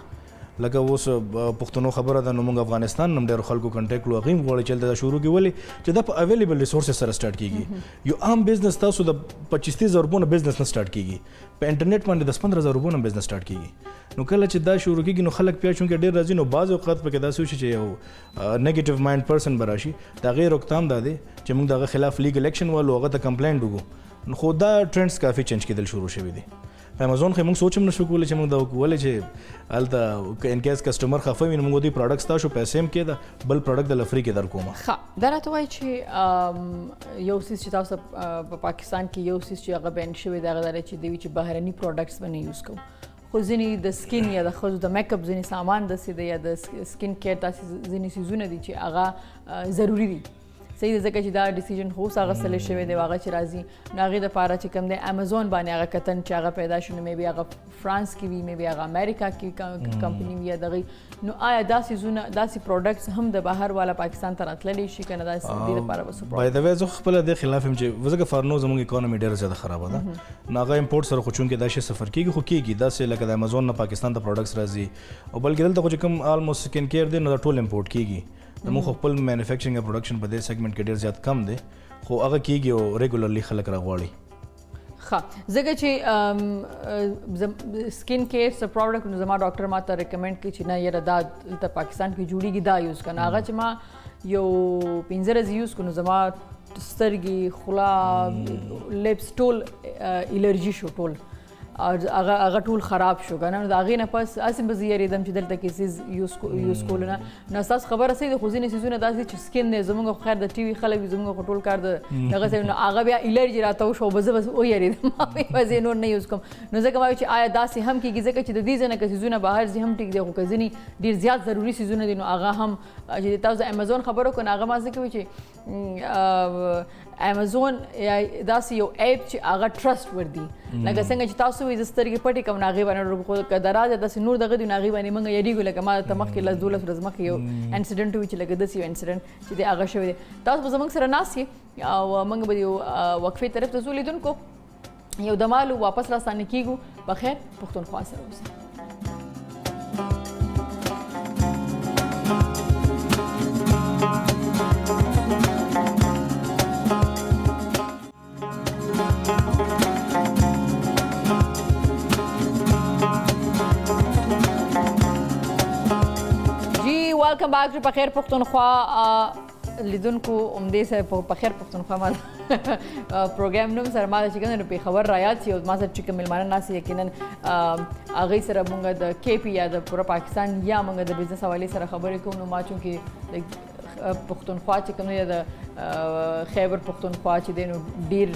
لکه اوس پښتنو خبره ده نو موږ افغانستان نم ډېر خلکو کنټیکټ لو غیم غوړې چل د شروع کې ولې چې د اویلیبل ریسورسز سره سٹارټ کیږي یو عام بزنس تاسو د 25000 روپونه بزنس نه سٹارټ کیږي په انټرنیټ باندې 10000 روپونه بزنس سٹارټ کیږي نو کله چې دا شروع کیږي نو خلک بیا چونکه ډېر راځي نو بعض وخت په کې دا سوچي چې یو نیگیټیو مایند پرسن براشي دا غیر اقدام ده چې موږ دغه خلاف لیګل اکشن ولو هغه ته کمپلینټ وکړو نو خو دا ټرندز کافي چینج کېدل شروع شوي دي Amazon خو موږ سوچم نشو کولای چې موږ دا وکولای چې الته ان کیس کسٹمر خفه وي موږ دوی پروډکټس تا شو پیسې هم کېدا بل پروډکټ د لفري کې در کومه ها دا راته وایي چې یو سیس چې تاسو په پاکستان کې یو سیس چې هغه بین شوی دا غوړي چې دوی چې بهرني پروډکټس باندې یوز کوو خو ځینې د سکین یا د خود د میک اپ ځینې سامان د سیده یا د سکین کیر تاسو ځینې سيزونه دي چې هغه ضروری دي صحیح ده ځکه چې دا ډیسیژن هو ساغه سلې شوی دی واغه چې راځي ناغه د فارا چې کم دی امازون باندې هغه کتن چې هغه پیدا شونه مې بیا هغه فرانس کې وی مې بیا هغه امریکا کې کمپنی وی دغه نو آیا دا سيزونه دا سي پروډکټس هم د بهر والا پاکستان ته راتللی شي کنه دا سي د لپاره وسو بای د وی زه خپل د خلاف هم چې وزګه فارنو زموږ اکانومي ډیره زیاده خرابه ده ناغه امپورټ سره خو چون کې دا شي سفر کیږي خو کیږي دا سي لکه د امازون نه پاکستان ته پروډکټس راځي او بلکې دلته خو کم الموست سکین کیر دی نو دا ټول امپورټ کیږي نو خو خپل مینوفیکچرینګ او پروډکشن په دې سیګمنټ کې ډېر زیات کم دی خو هغه کیږي او ریګولرلی خلک راغواړي ها ځکه چې سکین کیر څه پروډکټ نو زما ډاکټر ما ته ریکمند کوي چې نه یره دا د پاکستان کې جوړیږي دا یوز کنه هغه چې ما یو پینځرز یوز کو نو زما سترګې خوله لپس ټول الرجی شو ټول هغه ټول خراب شو کنه دا غینه پس اسیم بزیری دم چې دلته کې سیز یوز کولنه نو اساس خبره سي د خوزینې سيزونه داسې چې سکین نه زموږ خیر د ټي وي خلک زموږ ټول کار د دغه سي نو هغه بیا الرجی راته شو بس او یری د ما په زینو نه یوز کوم نو ځکه وایي چې آیا داسې هم کیږي ځکه چې د دې ځنه کې سيزونه بهر زه هم ټیک دی خو کزنی ډیر زیات ضروری سيزونه دي نو هغه هم چې تاسو امازون خبرو کنه هغه ما ځکه وی چې Amazon is an app that is trustworthy. Like I said, this is a particular thing. Welcome back to Pakhair Pakhtunkhwa. Lidun ko umde se Pakhair Pakhtunkhwa mal program num sar ma chicken rupi khabar raayat si ma sar chicken milmana nasi yakinan aghi sar munga da KP ya da pura Pakistan ya munga da business hawale sar khabar ko nu ma chunki like Pakhtunkhwa chicken ya da Khyber Pakhtunkhwa chi deno deal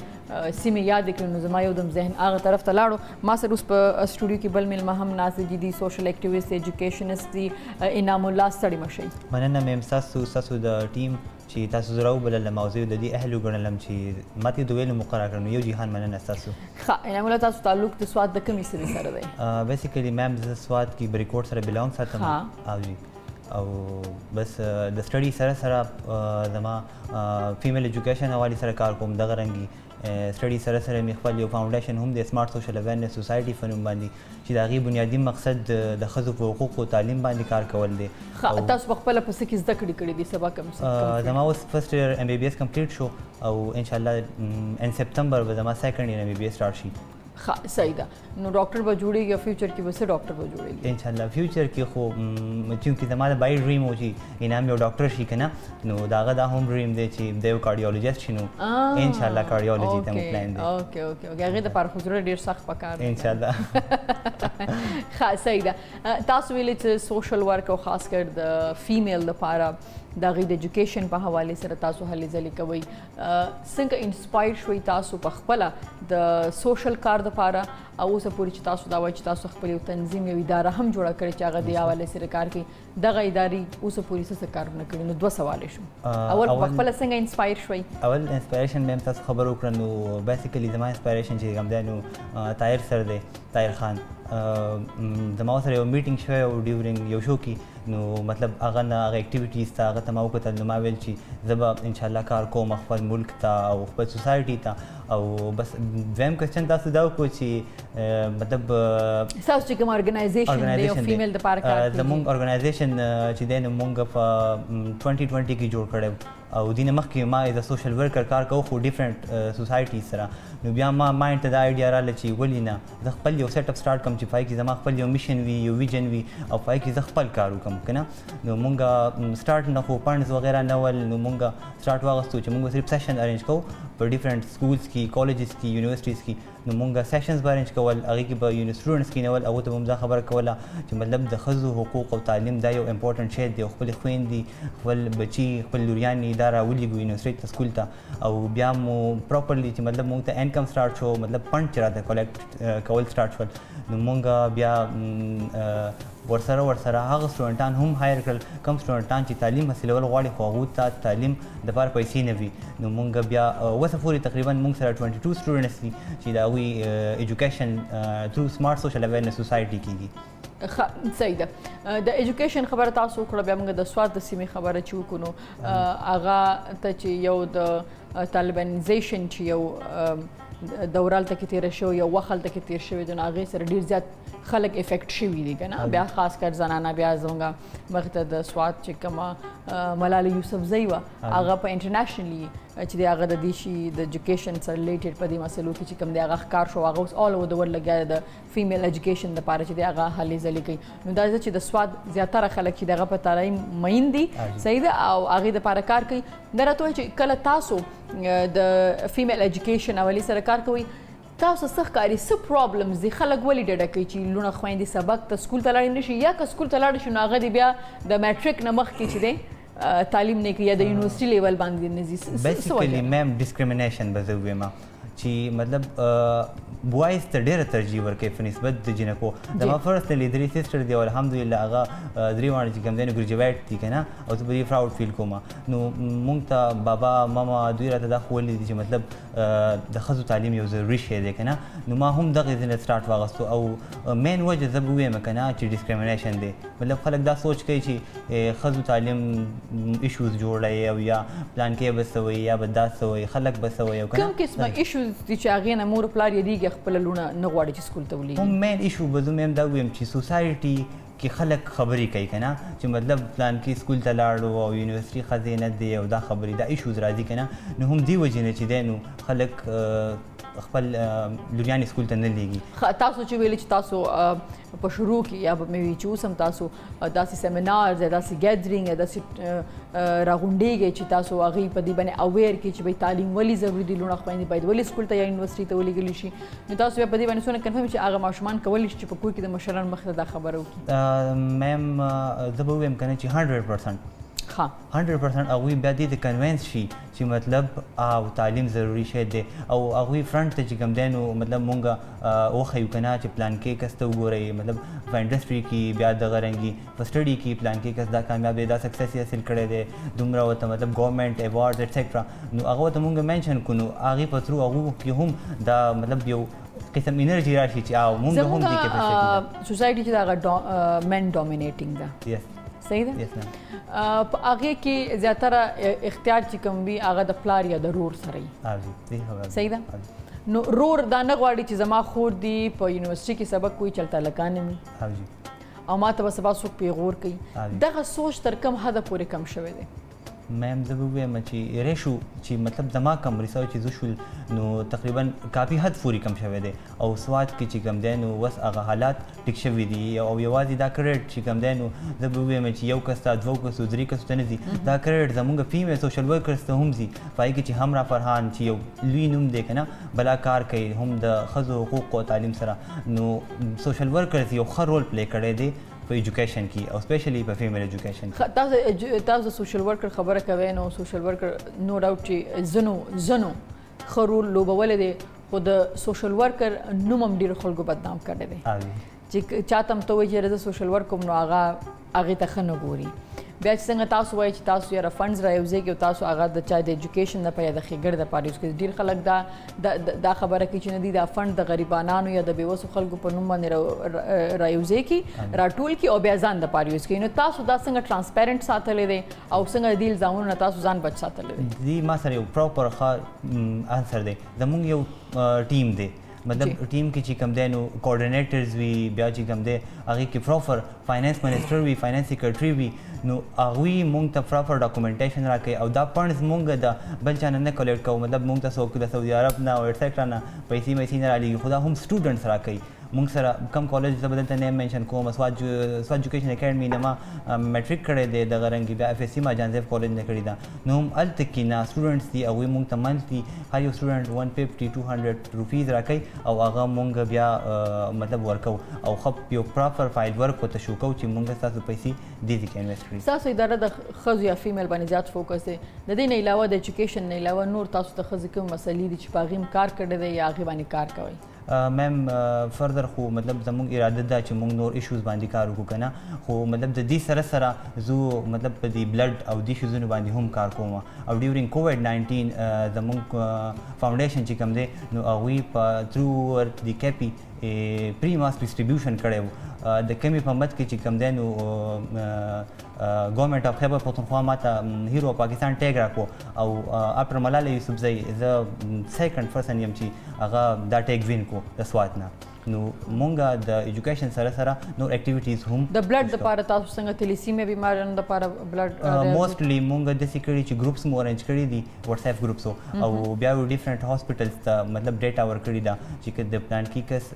سیمه یاد کړو نو زما یو دم ذهن هغه طرف ته لاړو ما سره اوس په سټوډیو کې بل مل مهم ناسجی دي سوشل اکټیویست ایجوکیشنست دي انعام الله ستړي مشي مننه مې تاسو د ټیم چې تاسو زراو بل له موضوع د دې اهل ګڼلم چې ماته دوی له مقرره کړو یو جهان مننه تاسو ښه انعام الله تاسو تعلق د سواد د کمی سره دی بیسیکلی مم د سواد کې بریکورډ سره بیلونګ ساتم او جی او بس د سټډي سره سره زما فیمیل ایجوکیشن حواله سره کار کوم د غرنګي سټډي سره سره مې خپل یو فاونډیشن هم د سمارټ سوشل اویرنس سوسایټي فنوم باندې چې دا غي بنیادی مقصد د ښځو په حقوقو تعلیم باندې کار کول دي خو تاسو خپل په څه کې زده کړې دي سبا کوم څه زما اوس فرست ایئر ام بی بی ایس کمپلیټ شو او ان شاء الله ان سپتمبر به زما سیکنډ ایئر ام بی بی ایس سٹارټ شي خا صحیح ده نو ډاکټر به جوړیږي فیوچر کې وسه ډاکټر به جوړیږي ان شاء الله فیوچر کې خو چې زموږ بای ډریم وږي انام یو ډاکټر شي کنه نو داغه دا هم ډریم دی چې دیو کارډیولوژیست شینو ان شاء الله کارډیولوژي ته پلان دی اوکې اوکې اوکې هغه د پاره فزره ډیر سخت پکار ان شاء الله خا صحیح ده تاسو ویل چې سوشل ورک او خاص کر د فیمیل لپاره د غوډ ایجوکیشن په حواله سره تاسو هلي ځلي کوي څنګه انسپایر شوي تاسو په خپل د سوشل کار د پاره او اوسه پوری چې تاسو دا وایي چې تاسو خپل یو تنظیم یو اداره هم جوړه کړی چې هغه د حواله سره کار کوي دغه ادارې اوسه پوری سره کار نه کوي نو دوه سوال شو اول په خپل څنګه انسپایر شوي اول انسپیریشن مې تاسو خبرو کړنو بیسیکلی زما انسپیریشن چې کوم دی نو طاهر سر دی طاهر خان زما سره یو میټینګ شوی او ډیورینګ یو شو کې نو مطلب هغه نه هغه اکټیویټیز ته هغه ته ما وکتل نو ما ویل چې زه به انشاءالله کار کوم خپل ملک ته او خپل سوسایټي ته او بس دویم کوشچن تاسو دا وکړو چې مطلب تاسو چې کوم ارګنایزیشن دی او فیمیل د پاره کار کوي زموږ ارګنایزیشن چې دی نو موږ په 2020 کې جوړ کړی او دینه مخکې ما د سوشل ورکر کار کوو خو ډیفرنٹ سوسایټیز سره نو بیا ما مایند ته دا ایډیا راله چې ولې نه زه خپل یو سیټ اپ سټارټ کړم چې پای کې زما خپل یو میشن وي یو ویژن وي او پای کې زه خپل کار وکړم کنه نو مونږ سټارټ نه خو فنډز وغیرہ نه ول نو مونږ سټارټ واغستو چې مونږ صرف سیشن ارینج کوو په ډیفرنٹ سکولز کې کالجز کې یونیورسټیز کې نو مونږ سیشنز ارینج کول هغه کې به یو سټوډنټس کې نه ول او ته هم ځ خبر کوله چې مطلب د ښځو حقوق او تعلیم دا یو امپورټنت شی دی خپل خويندې خپل بچي خپل لوريانې اداره ولګو یونیورسټی سکول ته او بیا مو پراپرلی چې مطلب مونږ ته انکم سٹارټ شو مطلب فند چرته کلیکټ کول سٹارټ شو نو مونږ بیا ورسره هغه سټوډنټان هم هایر کړل کم سټوډنټان چې تعلیم حاصلول غواړي خو هغوی ته تعلیم دپاره پیسې نه وي نو مونږ بیا اوسه پورې تقریبا مونږ سره 22 سټوډنټس دي چې د هغوی ایجوکیشن تھرو سمارټ سوشل اویرنس سوسایټي کېږي صحیح ده د ایجوکیشن خبره تاسو وکړه بیا مونږ د سوات د سیمې خبره چې وکړو نو هغه ته چې یو د طالبانیزیشن چې یو دورالته کې تېره شوې یو وخلته کې تېر شوې د نو هغې سره ډېر زیات خلک افیکټ شوي دي که نه بیا خاص کر زنانه بیا زموږ مخته د سوات چې کومه ملاله یوسفزۍ وه هغه په انټرنیشنلي چې دی هغه د دې شي د ایجوکیشن سره ریلیټډ په دې مسلو کې چې کوم دی هغه ښکار شو هغه اوس آل اوور د ورلډ لګیا د فیمیل ایجوکیشن دپاره چې دی هغه هلې ځلې کوي نو دا ده چې د سوات زیاتره خلک چې د هغه په تعلیم مین دي صحیح ده او هغې دپاره کار کوي دا راته وایي چې کله تاسو د فیمیل ایجوکیشن اولي سره کار کوئ تاسو څه ښکاري څه پرابلمز دي خلک ولې ډډه کوي چې لوڼه خویندې سبق ته سکول ته لاړې نه شي یا که سکول ته لاړې شي نو هغه دې بیا د میټرک نه مخکې چې دی تعلیم نه کوي یا د یونیورسټي لیول باندې نه ځي بیسیکلي میم ډسکریمینیشن به زه ووایم چې مطلب boys ته ډېر ترجیح ورکوي په نسبت د جنکو. زما فرستلی درې سیسټر دی او الحمدلله هغه درې واړه چې کوم ځای نه ګریجویټ دي که نه او زه په دې فراوډ فیل کوم. نو موږ ته بابا ماما دوی راته دا ښوولي دي چې مطلب د ښځو تعلیم یو ضروري شی دی که نه. نو ما هم دغې ځای نه سټارټ واخیستو او مین وجه زه به ووایم که نه چې ډسکریمنیشن دی. مطلب خلک دا سوچ کوي چې ښځو تعلیم ایشوز جوړی او یا پلان کې به څه وایي یا به دا څه وایي خلک به څه وایي. کوم قسمه ایشوز دي چې هغې نه مور پلار یادېږي خپله لونه نه غواړي چې سکول ته ولیږي؟ هم مین ایشو به زه میم دا ووایم چې سوسایټي کې خلک خبرې کوي که نه چې مطلب پلان کې سکول ته لاړو او یونیورسټي ښځې نه دی او دا خبرې دا ایشوز راځي که نه. نو هم دې وجې نه چې دی نو خلک خپل لوریانې سکول ته نه لیږي. تاسو چې ویلې چې تاسو په شروع کې یا به مې وي چې اوس هم تاسو داسې سیمینارز یا داسې ګیدرینګ یا داسې راغونډېږئ چې تاسو هغوی په دې باندې اویر کړي چې بهیې تعلیم ولې ضروري دي، لوڼه خویندې باید ولې سکول ته یا یونیورسټي ته ولېږلی شي. نو تاسو بیا په دې باندې څومره کنفرم چې هغه ماشومان کولی شي چې په کور کې د مشرانو مخې ته دا خبره وکړي؟ میم زه به ووایم که نه چې 100% 100% هغوی بیا دې ته کنوینس شي چې مطلب او تعلیم ضروري شی دی او هغوی فرنټ ته چې کوم دی نو مطلب موږ وښیو که نه چې پلان کې کس ته وګورئ. مطلب په انډسټري کې بیا دغه رنګي په سټډي کې پلان کې کس دا کامیاب دی، دا سکسیس یې حاصل کړی دی، دومره ورته مطلب ګورنمنټ ایوارډ ایټسټرا. نو هغه ورته موږ مینشن کړو نو هغې په ترو هغو کې هم دا مطلب یو قسم انرژي راشي چې او موږ هم دې کې سوسایټي چې دغه مین ډومینیټنګ ده صحیح ده؟ په هغې کې زیاتره اختیار چې کوم وي هغه د پلار یا د رور سره وي صحیح ده؟ نو رور دا نه غواړي چې زما خور دی په یونیورسټي کې سبق وایي چې هلته هلکانې او ما ته به سبا څوک پیغور کوي. دغه سوچ تر کوم حده پورې کم شوی دی؟ میم زه به ووایم چې ریشو چې مطلب زما کم ریساو چې زه شول نو تقریبا کافي حد پورې کم شوی دی او سوات کې چې کم دی نو بس هغه حالات ټیک شوي دي او یوازې دا کریډ چې کم دی نو زه به ووایم چې یو کس ته دوو کسو درې کسو ته نه ځي، دا کریډ زموږ فیمیل سوشل ورکرز ته هم ځي. په هغې کې چې همرا فرحان چې یو لوی نوم دی که نه بلا کار کوي هم د ښځو حقوقو او تعلیم سره، نو سوشل ورکرز یو ښه رول پلی کړی دی په ایجوکیشن کې او سپیشلی په فیمیل ایجوکیشن کې. تاسو د سوشل ورکر خبره کوئ نو سوشل ورکر نو ډاوټ چې زنو ښه رول لوبولی دی خو د سوشل ورکر نوم هم ډېرو خلکو بدنام کړی دی چې چا ته هم ته وایي چې یاره زه سوشل ورک کوم نو هغې ته ښه نه ګوري. بیا چې څنګه تاسو وایي چې تاسو یاره فنډز راوځي او تاسو هغه د چا د ایجوکیشن لپاره یا د ښېګړې لپاره یوز کوي، ډېر خلک دا خبره کوي چې نه دي دا فنډ د غریبانانو یا د بېوسو خلکو په نوم باندې راوځي کړي راټول کړي او بیا ځان دپاره یوز کوي. نو تاسو دا څنګه ټرانسپیرنټ ساتلی دی او څنګه د دې الزامونو نه تاسو ځان بچ ساتلی دی؟ دې ما سره یو پراپر ښه انسر دی. زموږ یو ټیم دی مطلب ټیم کې چې کوم دی نو کوارډینیټرز وي، بیا چې کوم دی هغې کې پراپر فاینانس منسټر وي، فاینانس سیکرټري وي، نو هغوی موږ ته پراپر ډاکومنټیشن راکوي او دا فنډز موږ د بل چا نه نه کلیکټ کوو. مطلب موږ ته څوک د سعودي عرب نه او ایټسټرا نه پیسې میسې نه رالیږي، خو دا هم سټوډنټس راکوي. موږ سره کم کالج زه بدلته نیم مینشن کوم، سوات ایجوکیشن اکیډمي نه ما میټریک کړی دی، دغه رنګ بیا اف ایس سی ما جانزیف کالج نه کړې ده. نو هم هلته کې نه سټوډنټس دي هغوی موږ ته منثلي هر یو سټوډنټ 150-200 روپیز راکوي او هغه موږ بیا مطلب ورکوو او ښه یو پراپر فایل ورک ورته شو کوو چې موږ ستاسو پیسې دې کې انویسټ کړي. ستاسو اداره د ښځو یا فیمیل باندې زیات فوکس دی، د دې نه علاوه د ایجوکیشن نه علاوه نور تاسو د ښځې کوم مسلې دي چې په هغې هم کار کړی دی یا هغې باندې کار کوئ؟ میم فردر خو مطلب زموږ اراده ده چې موږ نور ایشوز باندې کار وکړو که نه، خو مطلب د دې سره سره زو مطلب په دې بلډ او دې شیزونو باندې هم کار کوم. او ډیورنګ کووډ-19 زموږ فاونډیشن چې کوم دی نو هغوی په ترو ورک د کیپي پری ماس ډسټریبیوشن کړی و. د کمې په مد کې چې کوم دی نو ګورنمنټ آف خیبر پختونخوا ما ته هیرو آف پاکستان ټیګ راکړو او افټر ملاله یوسفزۍ زه سیکنډ پرسن یم چې هغه دا ټیګ وین کړو د سوات نه. نو موږ د ایجوکیشن سره سره نور ایکټیویټیز هم د بلډ دپاره تاسو څنګه تلیسیمیا بیماریانو دپاره بلډ موسټلی موږ داسې کړي چې ګروپس مو ارینج کړي دي واټسایپ ګروپس او بیا یو ډفرنټ هاسپټلس ته مطلب ډیټا ورکړي ده چې د پلان کې کس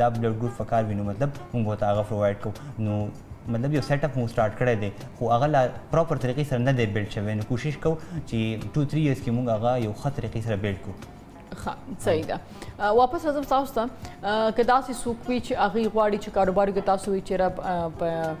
دا بلډ ګروپ پکار وي نو مطلب موږ ورته هغه پرووایډ کوو. نو مطلب یو سیټ اپ مو سټارټ کړی دی خو هغه لا پراپر طریقې سره نه دی بلډ شوی، نو کوشش کوو چې 2-3 ایرز کې موږ هغه یو ښه طریقې سره بلډ کړو. صحیح ده واپس راځم تاسو ته کدا سي سوقوي چې اغي غواړي چې کاروبار کې تاسو یې چیرې په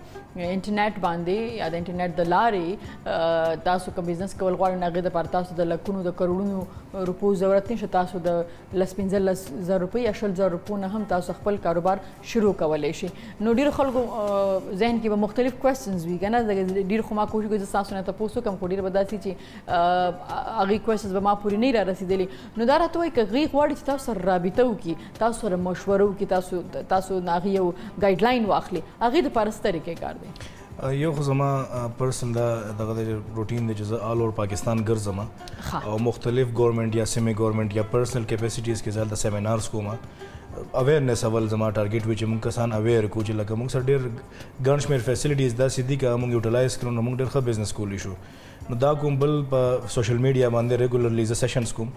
انټرنیټ باندې یا د انټرنیټ د لارې تاسو کوم بزنس کول غواړئ نغې د پاره تاسو د لکونو د کروڑونو روپو ضرورت نشته تاسو د 15000 روپۍ یا 10000 روپو نه هم تاسو خپل کاروبار شروع کولای شئ نو ډیر خلکو ذهن کې به مختلف کوېسچنز وي کنه ډیر خو ما کوشش کوي تاسو نه تاسو کوم کوډیر بداسي چې اغي کوېسچنز به ما پوری نه را رسیدلی نو دا راته وایي چې غواړي چې تاسو سره رابطه وکړي تاسو سره مشوره وکړي تاسو ناغي یو ګایډ لاین واخلي هغه د پرستری کې کار دی یو خزما پرسن دا دغه روټین دی چې آل اور پاکستان ګرځم او مختلف ګورنمنت یا سیمی ګورنمنت یا پرسنل کیپیسټیز کې ځل د سیمینارز کوم اویرنس اول زما ټارګټ وچ موږ کسان اویر کو چې لکه موږ سره ډېر ګنشمیر فیسیلیټیز دا سیدی کا موږ یوټیلایز کړو موږ ډېر ښه بزنس کولې شو نو دا کوم بل په سوشل میډیا باندې ریګولرلی ز سیشنز کوم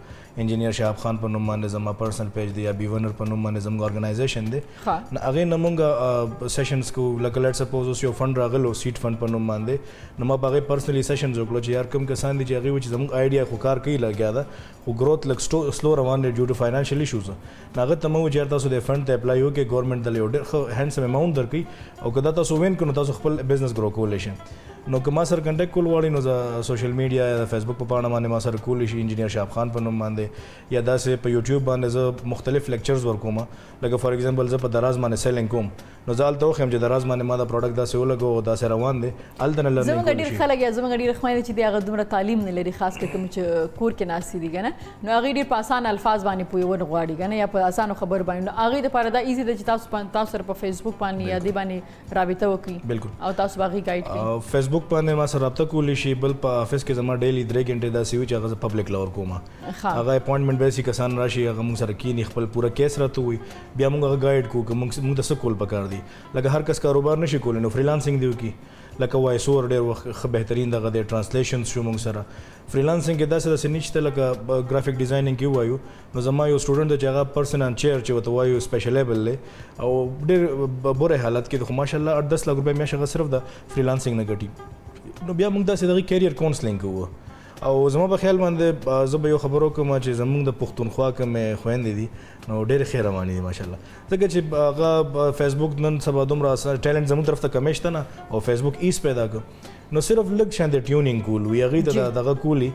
انجینیر شهاب خان په نوم باندې زما پرسنل پیج دی یا بی ونر په نوم باندې زما اورګنایزیشن دی نو هغه موږ سیشنز کو لکه لیټس سپوز اوس یو فند راغلو سیټ فند په نوم باندې نو ما باغې پرسنلی سیشنز وکړو چې یار کوم کسان دي چې هغه وچ زما ائیډیا خو کار کوي لګیا دا خو ګروث لک سلو روان دی ډیو ټو فاینانشل ایشوز نو هغه تمو تاسو د فند ته اپلای وکړئ ګورنمنت د لیډر خو هینډسم اماونت درکړي او کدا تاسو وین کړو تاسو خپل بزنس ګرو کولای شئ نو کوم سره کنټیکټ کول وړي نو د سوشل میډیا یا فیسبوک په باندې ما سره کولای شئ انجینیر شهاب خان په نوم باندې یا داسې په یوټیوب باندې ز مختلف لیکچرز ورکوم لکه فار ایگزامپل ز په دراز باندې سیلینګ کوم نو ځال ته خو هم چې دراز باندې ما دا پروډکټ داسې ولګو او داسې روان دي ال دن لرننګ زموږ ډیر خلک زموږ ډیر خمه چې دغه دومره تعلیم نه لري خاص کوم چې کور کې ناسي دي کنه نو غیر په آسان الفاظ باندې پوي ور غواړي کنه یا په آسان خبر اغه د پاره دا ایزی د تاسو په فیسبوک باندې یا دی باندې رابطه وکړي او تاسو باغی گایډ کړئ فیسبوک باندې ما سره رابطه کولی شي بل په افیس کې زما ډیلی 3 غنټه د سیوچ هغه پبلک لور کومه هغه اپوینټمنټ بیسي کسان راشي هغه موږ سره کینی خپل پورا کیس راته وي بیا موږ گایډ کو موږ د سکول پکار دي لکه هر کس کاروبار نشي کول نو فریلانسینګ دیو کی لکه وایسور ډیر وخت بهترین دغه د ترانسلیشن شو موږ سره فریلانسینګ کې داسې نشته لکه گرافیک ډیزاینینګ کې وایو نو زما یو سټوډنټ د هغه پرسن ان چیر چې وته وایو سپیشلیبل او ډیر بوره حالت کې خو ماشاالله 8-10 لک روپۍ میاشت صرف د فریلانسینګ نه ګټي نو بیا موږ داسې دغه کیریئر کونسلینګ کوو او زما په خیال باندې زه به یو خبرو کوم چې زموږ د پښتونخوا کې خويندې دي نو ډېر خیر مانی دي ماشاالله ځکه چې هغه فیسبوک نن سبا دومره ټیلنټ زموږ طرف ته کمشته نه او فیسبوک ایس پیدا کړ نو صرف لږ شاندې ټیونینګ کول وی هغه دغه کولی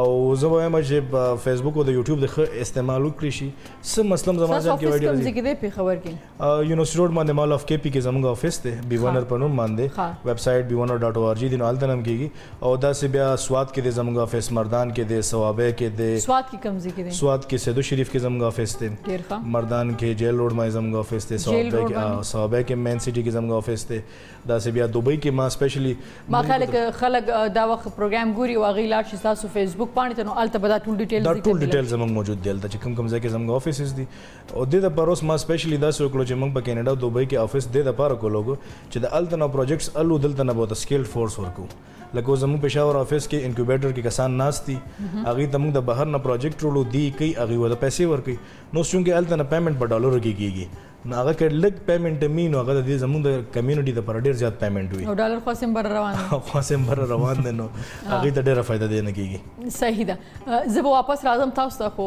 او زه وایم چې فیسبوک او د یوټیوب د ښه استعمال وکړي شي سم مسلم زما ځان کې ویډیو دي څه کې خبر کې یو نو سټوډ باندې مال اف کې کې زموږ افیس ته بی ونر په نوم باندې ویب سټ bwonner.org دین التنم کېږي او دا سه بیا سواد کې زموږ افیس مردان کې د ثوابه کې د سواد کې کمزي کې د سواد کې سدو شریف کې زموږ افیس ته مردان کې جیل روډ مې زموږ افیس ته ثوابه کې مین سټی کې زموږ افیس ته دا سه بیا دوبۍ کې ما سپیشلی ما خلک دا وخت پروګرام ګوري او غي لاړ شي تاسو فیسبوک باندې ته نو الته بدا ټول ډیټیلز دا ټول ډیټیلز زموږ موجود دي الته کم ځای کې زموږ افیسز دي او د دې پروس ما سپیشلی دا سو کلو چې موږ په کینیډا دوبۍ کې افیس د دې پاره کو لوګو چې د الته نو پروجیکټس الو دلته نه بوت سکیل فورس ورکو لکه زموږ پېښور افیس کې انکیوبیټر کې کسان ناشتي اغه تمون د بهر نه پروجیکټ رولو دی کی اغه ول پیسې ورکي نو څنګه الته نه پیمنټ په ډالر کې کیږي نو هغه کې لګ پیمنټ مين هغه د زموږ د کمیونټي د پر ډیر زیات پیمنټ وي او ډالر خاصم بر روان خاصم بر روان دي نو هغه ته ډیره فائدہ دی نه کیږي صحیح ده زه واپس راځم تاسو ته خو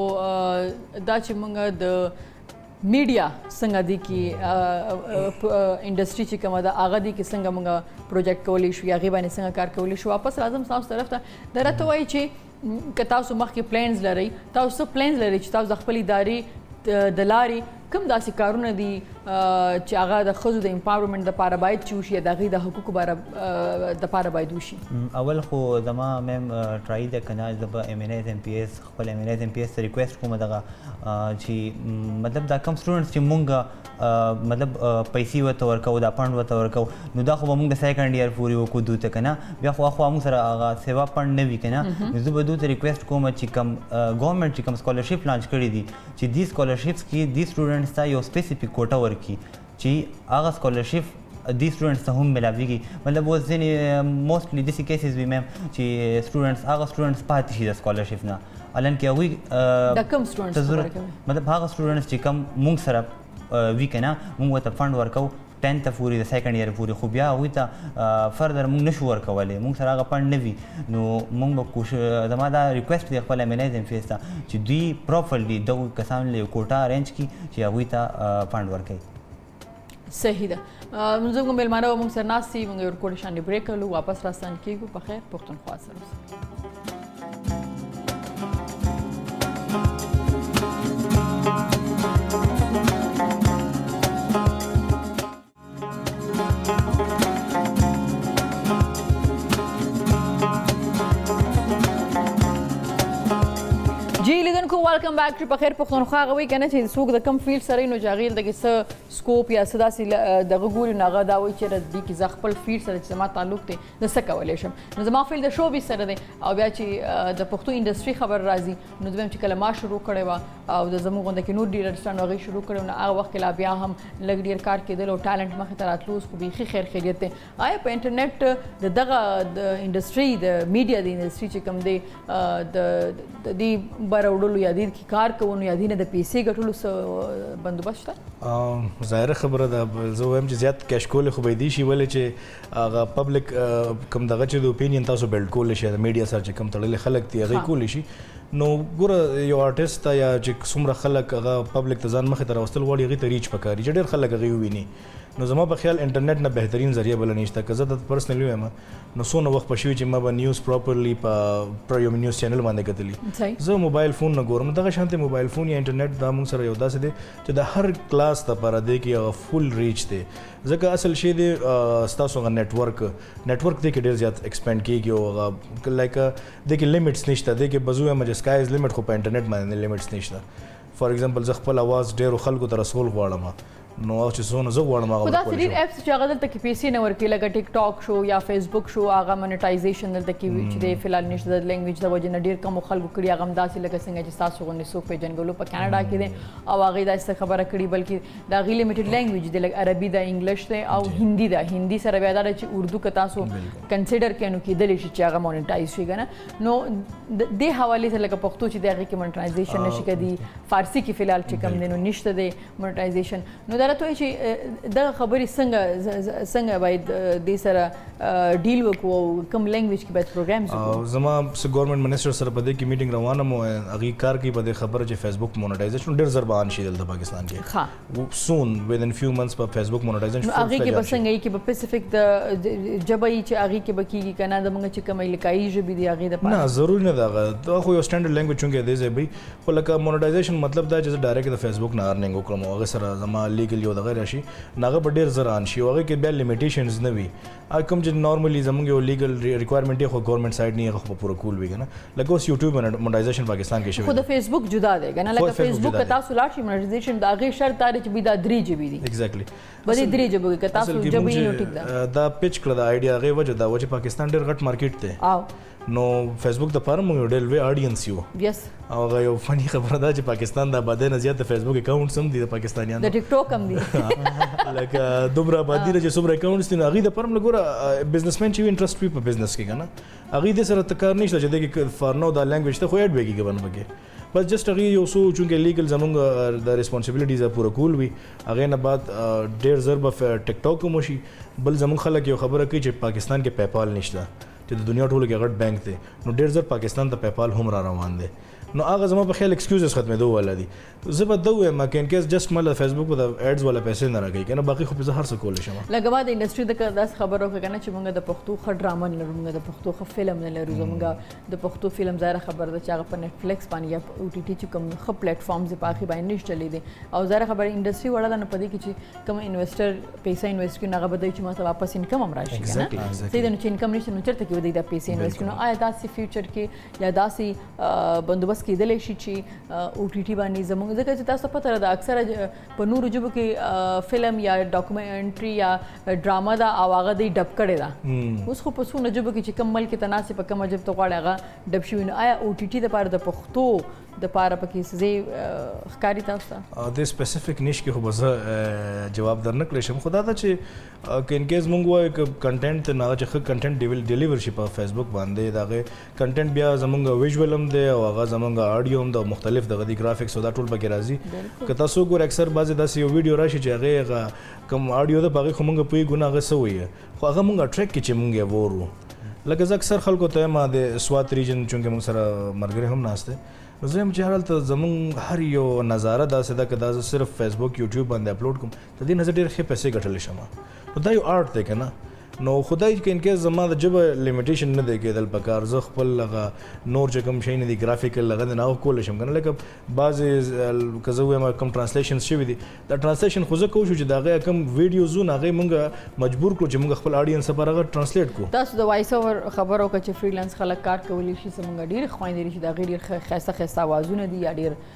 دا چې مونږ د میډیا څنګه دي کې انډستری چې کومه ده هغه دي کې څنګه موږ پروجیکټ کولی شو یا هغې باندې څنګه کار کولی شو واپس راځم تاسو طرف ته دا راته وایي چې که تاسو مخکې پلانز لرئ تاسو څه پلانز لرئ چې تاسو د خپل ادارې د لارې کوم داسې کارونه دي چې هغه د ښځو د امپاورمنټ دپاره باید چې وشي یا د هغې د حقوقو دپاره باید وشي اول خو زما میم ټرای ده که نه زه به MNAS MPS خپل MNAS MPS ته ریکویسټ کوم دغه چې مطلب دا کم سټوډنټس چې موږ مطلب پیسې ورته ورکوو دا فنډ ورته ورکوو نو دا خو به موږ د سیکنډ ایئر پورې وکړو دوی ته که نه بیا خو هخوا موږ سره هغه سیوا فنډ نه وي که نه نو زه به دوی ته ریکویسټ کوم چې کم ګورنمنټ چې کم سکالرشپ لانچ کړي دي چې دې سکالرشپس کې دې سټوډنټ ته یو سپیسیفیک کوټه ورکي چې هغه سکالرشپ دې سټوډنټس ته هم ملاویږي مطلب اوس ځینې موسټلی داسې کیسز وي میم چې سټوډنټس هغه سټوډنټس پاتې شي د سکالرشپ نه حالانکې هغوی مطلب هغه سټوډنټس چې کم موږ سره وي که نه موږ ورته فنډ ورکوو 10th پوری د سیکنډ ایئر پوری خو بیا وي ته فردر مونږ نشو ورکولې مونږ سره هغه پند نه وي نو مونږ به کوشش زما دا ریکویسټ دی خپل امنیزم فیس ته چې دوی پروپرلی د کسان له کوټا ارنج کی چې هغه ته پند ورکړي صحیح ده موږ ملمانه مونږ سره ناسي مونږ ور کوډ شان بریک لو واپس راستان کیږو په خیر پختونخوا سره Welcome back to Pakhair Pakhtunkhwa. We can see the come field sarin or Jagil, the scope, Yasada, the Gugul, Nagada, which are the Kizakpal fields at Samata Lukte, the Saka relation. Nazamafil, the show be Saturday, Abachi, the Pakhtu industry, however, Razi, Nuzvem Chikalamash Rukareva, the Zamu on the Kinu dealer, Stan or Rish Rukar, and Awakila Biaham, Lagdir Karkidel, talent Mahatarat Luz, could be Hiker Kedete. I have internet, the Daga, the industry, the media, the industry, Chikam, the Barodulu. دې کې کار کوونکو یادینه د پیسې ګټلو سره بندوبشت ظاهر خبره ده زه هم چې زیات کیش کول خو به دي شي ولې چې هغه پبلک کم دغه چې د اپینین تاسو بیلډ کول شي د میډیا سره چې کم تړلې خلک دی هغه کول شي نو ګوره یو آرټیست یا چې څومره خلک هغه پبلک ته ځان مخې ته راوستل وړي هغه ته ریچ پکاري چې ډېر خلک هغه ویني نو زما په خیال انټرنیټ نه بهترین ذریعہ بل نشته که زه د پرسنلی وایم نو څونه وخت پښوی چې ما به نیوز پراپرلی په یو نیوز چینل باندې کتلی زه موبایل فون نه ګورم دغه شانته موبایل فون یا انټرنیټ دا مون سره یو داسې دی چې د هر کلاس لپاره دی کې فل ریچ دی ځکه اصل شی دی ستاسو غو نتورک دی کې ډیر زیات ایکسپاند کیږي او لایک دی کې لیمټس نشته دی کې بزو مې سکایز لیمټ خو په انټرنیټ باندې لیمټس نشته فار ایگزامپل زه خپل आवाज ډیر خلکو ته رسول غواړم نو او چې زونه زو ورن ما غوښتل دا سری اپس چې هغه دلته کې پیسې نه ورکی لکه ټیک ټاک شو یا فیسبوک شو هغه مونټایزیشن دلته کې چې د فلال نشته د لینګویج د وجه نه ډیر کم خلکو کړي هغه داسې لکه څنګه چې تاسو غوښنه سو په جنګلو په کاناډا کې دي او هغه داسې خبره کړي بلکې دا غي لیمټډ لینګویج د عربي د انګلیش ته او هندي دا هندي سره بیا دا چې اردو ک تاسو کنسیډر کینو کې دلی شي چې هغه مونټایز شي کنه نو د حواله سره لکه پښتو چې دغه کې مونټایزیشن نشي کېدی فارسی کې فلال چې کم دینو نشته د مونټایزیشن نو دا ته چې دا خبرې څنګه باید د سره ډیل وکړو کوم لینګویج کې باید پروګرامز وکړو زما ګورنمنت منسٹر سره په دې کې میټینګ روانه مو هغه کار کې په خبر چې فیسبوک مونټایزیشن ډیر زربان شي د پاکستان کې وو سون within few months په فیسبوک مونټایزیشن هغه کې بسنګ یې کې په پیسیفیک د جبای چې هغه کې بکیږي کنه د موږ چې کوم لکای جبې دی هغه د پاره نه ضروري نه دا خو یو سټانډرډ لینګویج څنګه دی زبې خو لکه مونټایزیشن مطلب دا چې ډایرکټ د فیسبوک نه ارننګ وکړم هغه سره زما لیګل یو دغه راشي ناغه په ډیر زران شي هغه کې بیا لیمیټیشنز نه وي کوم چې نارملی زمونږ یو لیګل ریکوایرمنټ یې خو ګورنمنت سایډ نه هغه پوره کول وي کنه لکه اوس یوټیوب مونټایزیشن پاکستان کې شوی خو د فیسبوک جدا دی کنه لکه فیسبوک کتا سو لاټ مونټایزیشن دا غي شرط دی چې بيدا درې جبې دي ایگزیکټلی بلې درې جبې کتا سو جبې نو ټیک دا دا پچ کړه دا ائیډیا غي وجه دا و چې پاکستان ډیر غټ مارکیټ دی نو فیسبوک د پاره موږ ډېر وی اډینس یو یس او هغه یو فنی خبره ده چې پاکستان د باندې نه زیات فیسبوک اکاؤنټس هم دي د پاکستانیانو د ټیک ټاک هم دي لکه دومره باندې چې څومره اکاؤنټس دي هغه د پرم لګوره بزنسمن چې انټرست وی په بزنس کې کنه هغه د سره تکار نشته چې د فارنو د لینګویج ته خو اډ ویږي ګورنمګه بس جسٹ هغه یو سو چې لیګل زمونږ د ریسپانسیبিলিټیز پوره کول وی هغه نه بعد ډېر ضرب ټیک ټاک کوم شي بل زمونږ خلک یو خبره کوي چې پاکستان کې پیپال نشته چې د دنیا ټولو کې غټ بانک دی نو ډېر ځر پاکستان ته پیپال هم را روان دی نو هغه زما په خیال ایکسکیوزز ختمې دوه والا دي زه به دوه ما کې ان کیس جست مله فیسبوک په اډز والا پیسې نه راګي کنه باقي خو په هر څه کول شم لګوا د انډستری د داس خبرو کنه چې مونږ د پښتو خ ډرامه نه لرو مونږ د پښتو خ فلم نه لرو مونږ د پښتو فلم زاره خبر ده چې هغه په نتفلیکس باندې یا او ټی ټی چې کوم خ پلیټ فارمز په اخی باندې نشته لیدي او زاره خبر انډستری وړل نه پدې کې چې کوم انویسټر پیسې انویسټ کوي هغه بده چې ما ته واپس انکم هم راشي کنه زیاده نه چې انکم نشته نو چرته کې د پیسې انویسټ کوي نو آیا دا سی فیوچر کې یا دا سی بندوبس کې د لشي چې او ټی ټی باندې زموږ ځکه چې تاسو پته ده اکثره په نورو جوب کې فلم یا ډاکومنټري یا ډراما دا اواغه دی ډب کړي دا اوس خو په څو نجوب کې چې کمل کې تناسب کم جب ته غواړي هغه ډب شوی نه آیا او ټی ټی د پاره د پښتو د پاره پکې څه ښکاری تاسو ته د سپیسیفیک نیش کې خو به جواب درنکړې شم خو دا چې کینګز مونږ وایو چې کنټینټ نه چې ښه کنټینټ ډیلیور شي په فیسبوک باندې داغه کنټینټ بیا زمونږ ویژوال هم دی او هغه زمونږ اډیو هم د مختلف دغه د ګرافکس او دا ټول پکې راځي که تاسو ګور اکثر بعضی داسې یو ویډیو راشي چې هغه کوم اډیو د پاره خو مونږ په ګناغه سوې خو هغه مونږ اټریک کې چې مونږ وورو لکه اکثر خلکو ته ما د سوات ریجن چې موږ سره مرګره هم ناشته زه هم چې حالت زمون هر یو نظاره داسې ده که دا صرف فیسبوک یوټیوب باندې اپلوډ کوم ته دې نظر ډېر ښه پیسې ګټلی شم دا یو آرټ دی که نه نو خدای که انکیس زما د ژبه لیمیټیشن نه دی کېدل پکار زه خپل هغه نور چې کوم شی نه دي ګرافیکل هغه دی نه هغه کولی شم که نه لکه بعضې که زه ووایم کوم ټرانسلیشنس شوي دي دا ټرانسلیشن خو زه کوو شو چې د هغې کوم ویډیوزونه هغې مونږ مجبور کړو چې مونږ خپل آډینس لپاره هغه ټرانسلیټ کړو تاسو د وایس اوور خبر وکړه چې فریلانس خلک کار کولی شي زمونږ ډېرې خویندې شي د هغې ډېر ښایسته ښایسته آوازونه دي یا ډېر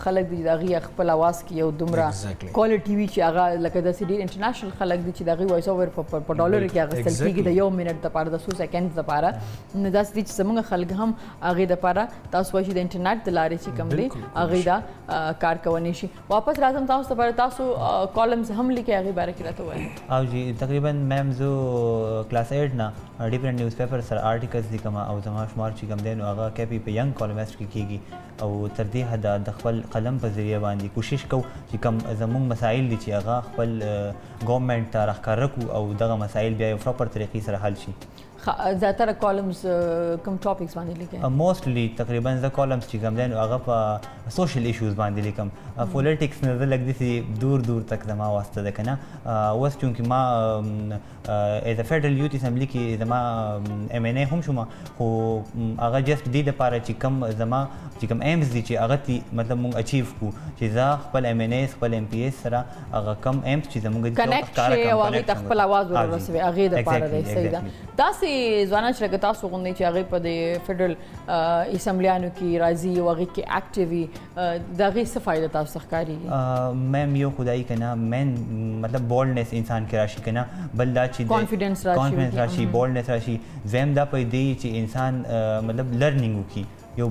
خلک دي چې د هغې خپل آواز کې یو دومره کوالټي وي چې هغه لکه داسې ډېر انټرنیشنل خلک دي چې د هغې وایس اوور په ډالر کې اخیستل کېږي د یو منټ دپاره د څو سیکنډز دپاره نو داسې دي چې زموږ خلک هم هغې دپاره تاسو وایي چې د انټرنیټ د لارې چې کوم دی هغې دا کار کولی شي واپس راځم تاسو دپاره تاسو کالمز هم لیکئ هغې باره کې راته ووایئ او جی تقریبا میم زه کلاس ایټ نه ډفرنټ نیوز پیپر سره آرټیکلز لیکم او زما شمار چې کوم دی نو هغه کاپي په ینګ کالمسټ کې کېږي او تر دې حده د خپل قلم په ذریعه باندې کوشش کوو چې کوم زموږ مسایل دي چې هغه خپل ګورنمنټ ته راښکاره کړو او دغه مسایل بیا یو پراپر طریقې سره حل شي زیاتره کالمز کوم ټاپکس باندې لیکئ موسټلی تقریبا زه کالمز چې کوم دی نو هغه په سوشل ایشوز باندې لیکم پولیټکس نه زه لږ داسې دور دور تک زما واسطه ده که نه اوس چونکې ما ایز ا فیډرل یوت اسمبلي کې زما ایم این ای هم شوم خو هغه جسټ دې دپاره چې کوم زما چې کوم ایمز دي چې هغه مطلب مونږ اچیو کړو چې زه خپل ایم این ایس خپل ایم پي ایس سره هغه کم ایمس چې زموږ کنیکټ شي او هغې ته خپل اواز ور ورسوي هغې دپاره دی صحیح ده داسې ځوانان چې لکه تاسو غوندې چې هغې په د فیډرل اسمبلیانو کې راځي او هغې کې اکټیو وي د هغې څه فایده تاسو ته ښکارېږي میم یو خدایي که نه مین مطلب بولډنس انسان کې راشي که نه بل دا چې کانفیډنس راشي بولډنس راشي دویم دا په دې چې انسان مطلب لرنینګ وکړي یو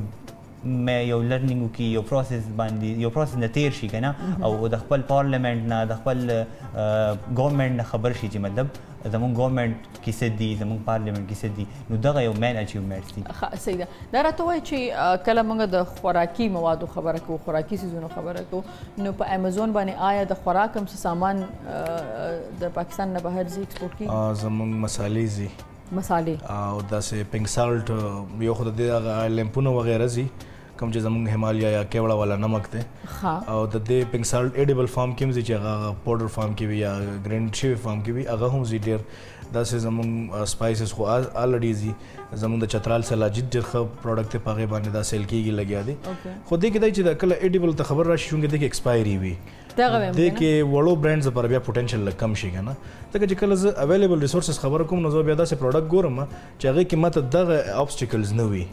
میں یو لرننگ کی یو پروسیس باندې یو پروسیس نه تیر شي که نه او د خپل پارلیمنټ نه د خپل ګورنمنټ نه خبر شي چې مطلب زموږ ګورنمنټ کې څه دي زموږ پارلیمنټ کې څه دي نو دغه یو مین اچیومنټس دي صحیح ده دا راته وایي چې کله موږ د خوراکي موادو خبره کوو خوراکي څیزونو خبره کوو نو په امیزون باندې آیا د خوراک هم څه سامان د پاکستان نه بهر ځي اکسپورټ کېږي زموږ مسالې ځي مسالې او داسې پنک سالټ یو خو د دې هغه لیمپونه وغیره ځي کوم چې زموږ همالیا یا کیوړه والا نمک دی او د دې پنک سالټ ایډیبل فارم کې هم ځي چې هغه پاوډر فارم کې وي یا ګرینډ شوي فارم کې وي هغه هم ځي ډېر داسې زموږ سپایسز خو آلریډي ځي زموږ د چترال سلاجد ډېر ښه پروډکټ دی په هغې باندې دا سیل کېږي لګیا دي خو دې کې دی چې کله ایډیبل ته خبر راشي چونکې دې کې ایکسپایري وي دې کې وړو برانډز لپاره بیا پوټینشیل لږ کم شي که نه ځکه چې کله زه اویلیبل ریسورسز خبره کوم نو زه بیا داسې پروډکټ ګورم چې هغې کې ماته دغه آبسټیکلز نه وي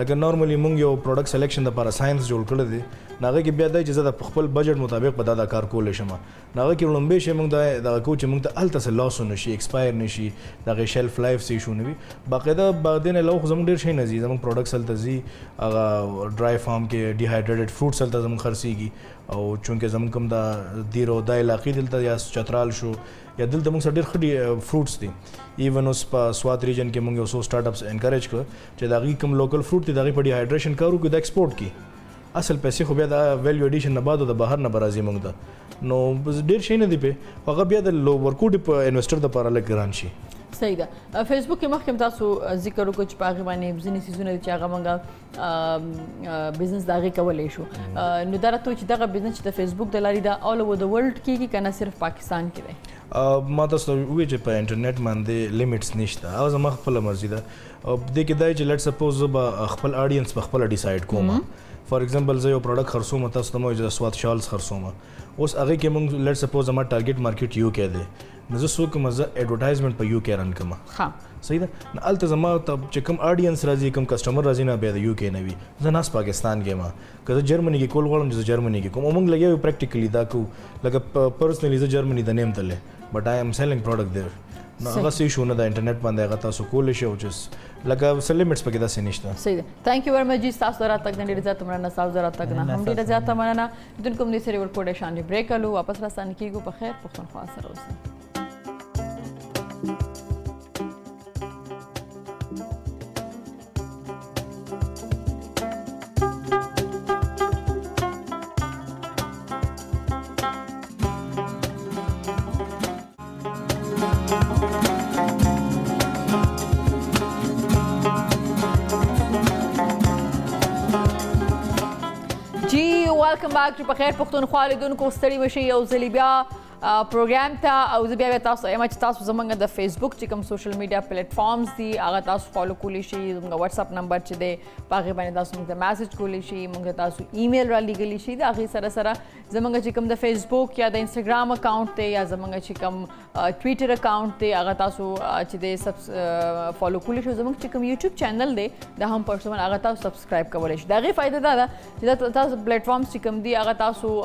لکه نارملی مونږ یو پروډکټ سلیکشن دپاره ساینس جوړ کړی دی نو هغې کې بیا دی چې زه د خپل بجټ مطابق په دا دا کار کولی شم نو هغې کې لومبی شی مونږ دغه کوو چې مونږ ته هلته څه لاس ونه شي ایکسپایر نه شي د هغې شیلف لایف څه ایشو نه وي باقاعده دې نه علاوه خو زموږ ډېر شی نه ځي زموږ پروډکټس هلته ځي هغه ډرای فارم کې ډیهایډریټډ فروټس هلته زموږ خرڅېږي او چونکه زموږ کوم دا دیر او دا علاقې دلته یا چترال شو یا دلته موږ سره ډېر ښه فروټس دي ایون اوس په سوات ریجن کې موږ یو څو سټارټ اپس انکریج کړو چې د هغې کوم لوکل فروټ دی د هغې په ډیهایډریشن کار وکړو دا ایکسپورټ کړي اصل پیسې خو بیا د ویلیو ایډیشن نه بعد د بهر نه به راځي موږ ته نو ډېر شی نه دي پې خو هغه بیا د ورکوټي په انویسټر دپاره لږ ګران شي صحیح ده فیسبوک کې مخکې هم تاسو ذکر وکړو چې په هغې باندې ځینې څیزونه دي چې هغه موږ بزنس د هغې کولی شو نو دا راته وایي چې دغه بزنس چې د فیسبوک د لارې دا آل اوور د ورلډ کېږي که نه صرف پاکستان کې دی ما تاسو ته ووایي چې په انټرنیټ باندې لیمټس نشته او زما خپله مرضي ده دې کې دا چې لیټ سپوز زه به خپل آډینس په خپله ډیسایډ کوم فار اګزامپل زه یو پروډکټ خرڅوم تاسو ته مو چې سوات شالز خرڅوم اوس هغې کې موږ لیټ سپوز زما ټارګیټ مارکیټ یو کې دی نو زه څوک کومه زه ایډورټایزمنټ په یو کې رن کومه صحیح ده نو هلته زما ته چې کوم آډینس راځي کوم کسټمر راځي نه بیا د یو کې نه وي زه ناس پاکستان کې یم که زه جرمني کې کول غواړم چې زه جرمني کې کوم او موږ لګیا یو پریکټیکلی دا کوو لکه پرسنلی زه جرمني د نیم تللی بټ آی ایم سیلنګ پروډکټ دیر Thank you very much. Break. Welcome back to Pakhair Pakhtunkhwa. Lidun ko study mashi ya uzalibia program ta uzalibia be tasu image tasu zamanga the Facebook chikam social media platforms the aga tasu follow kulishi zamanga WhatsApp number chide paghe bani tasu the message kulishi mungha tasu email ra legally shi da aghi sara zamanga chikam the Facebook ya the Instagram account te ya zamanga chikam Twitter account te aga tasu chide follow kulishi zamanga chikam YouTube channel de da hum person aga tasu subscribe kawalish da aghi fayda da da tasu platforms chikam di aga tasu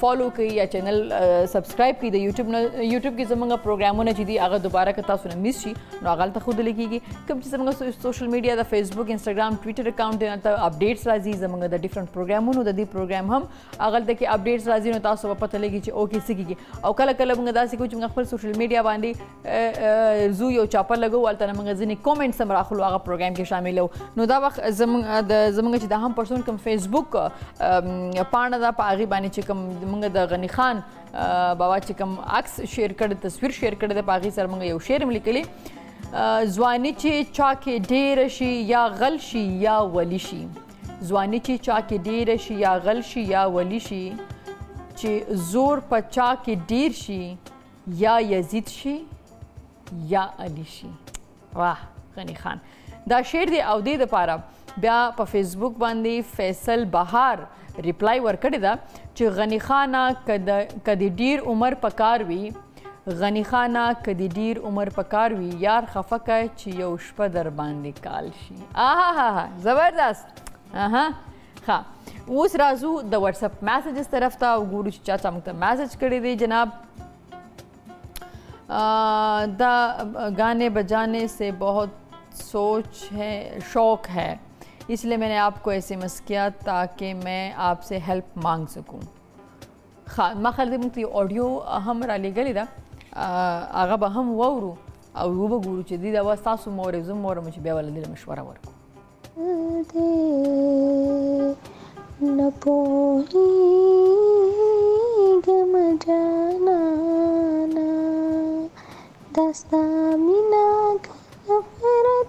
follow ki ya channel subscribe ki the YouTube na YouTube ki zamanga programon na jidi aga dobara ka tasu na miss shi no agal ta khud likegi kam chi zamanga social media the Facebook Instagram Twitter account na ta updates razi zamanga the different programon the program hum agal ta ki updates razi no tasu pata legi chi okay sikegi aw kala kala bunga dasi ko chunga khol social media bandi zu yo chapal lago walta na magazine comments samra khol aga program ke shamil no da zamanga chi da hum person kam Facebook paana da pari bani chi منګه د غنی خان بابا چې کوم عکس شیر کړ تصویر شیر کړ د باغی سر منګه یو شیر ملکلی ځواني چې چا کې ډیر شي یا غل شي یا ولی شي ځواني چې چا کې ډیر شي یا غل شي یا ولی شي چې زور په چا کې ډیر شي یا یزید شي یا علی شي واه غنی خان دا شیر دی او دی د پاره بیا په فیسبوک باندې فیصل بهار ریپلای ورکړی دا چې غنی خانه کدی ډیر عمر پکار وی غنی خانه کدی ډیر عمر پکار وی یار خفقه چې یو شپه در باندې کال شي آها زبردست آها ها اوس راځو د واتس اپ میسجز طرف ته وګورو چې چا څنګه میسج کړی دی جناب دا गाने बजाने से बहुत सोच है शौक है इसलिए मैंने आपको एसएमएस किया ताकि मैं आपसे हेल्प मांग सकूं खा मखलदी मुक्ति ऑडियो हम राली गलीदा आगा बहम वरू और वो गुरु च दीदा वस्ता सु मोरे ज़ुम मोरे मुझे बेवल दिल मशवरा वर न कोई गम जाना ना दस्ता मिना गफरत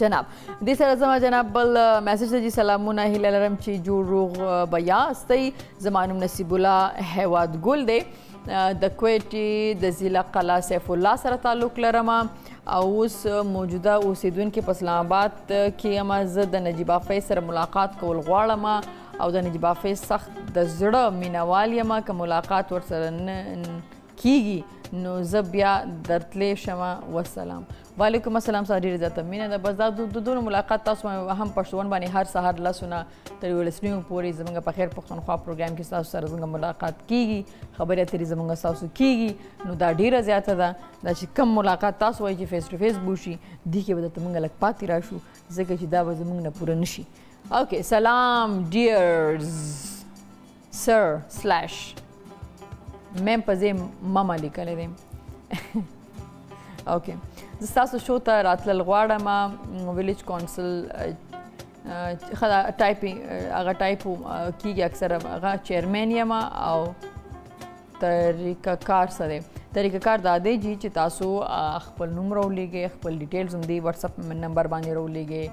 جناب دې سره زما جناب بل میسج ته جی سلامونه هیله لرم چې جوړ روغ به یاستئ زما نوم نصیب الله هیواد ګل دی د کویټې د ضلع قلعه سیف الله سره تعلق لرم او اوس موجوده اوسیدونکي په اسلام آباد کې یم زه د نجیب افیز سره ملاقات کول غواړم او د نجیب افیز سخت د زړه مینوال یم که ملاقات ورسره کیږي نو زه بیا درتلی شم وسلام वालेकुम अस्सलाम सारी रजात मीना दा बस दा दोनों मुलाकात तासु हम पश्तोन बानी हर सहार लसुना तेरी लिसनिंग पूरी जमंगा पखेर पख्तूनख्वा प्रोग्राम के साथ सर जमंगा मुलाकात कीगी खबर है तेरी जमंगा सासु कीगी नु दा ढेर ज्यादा दा दा कम मुलाकात तासु वाई जी फेस टू फेस बूशी दी के बदा तमंगा लग पाती राशु जगह जी दा जमंग ना पूरा नशी ओके सलाम डियर्स सर स्लैश मैम पजे मामा लिखा ले दें ओके تاسو شو ته راتلل غواړم ویلیج کونسل خدا ټایپینګ هغه ټایپ کیږي اکثر هغه چیرمن یم او طریقه کار سره طریقه کار دا دی چې تاسو خپل نوم راولېږئ خپل ډیټیلز هم دی واتس اپ نمبر باندې راولېږئ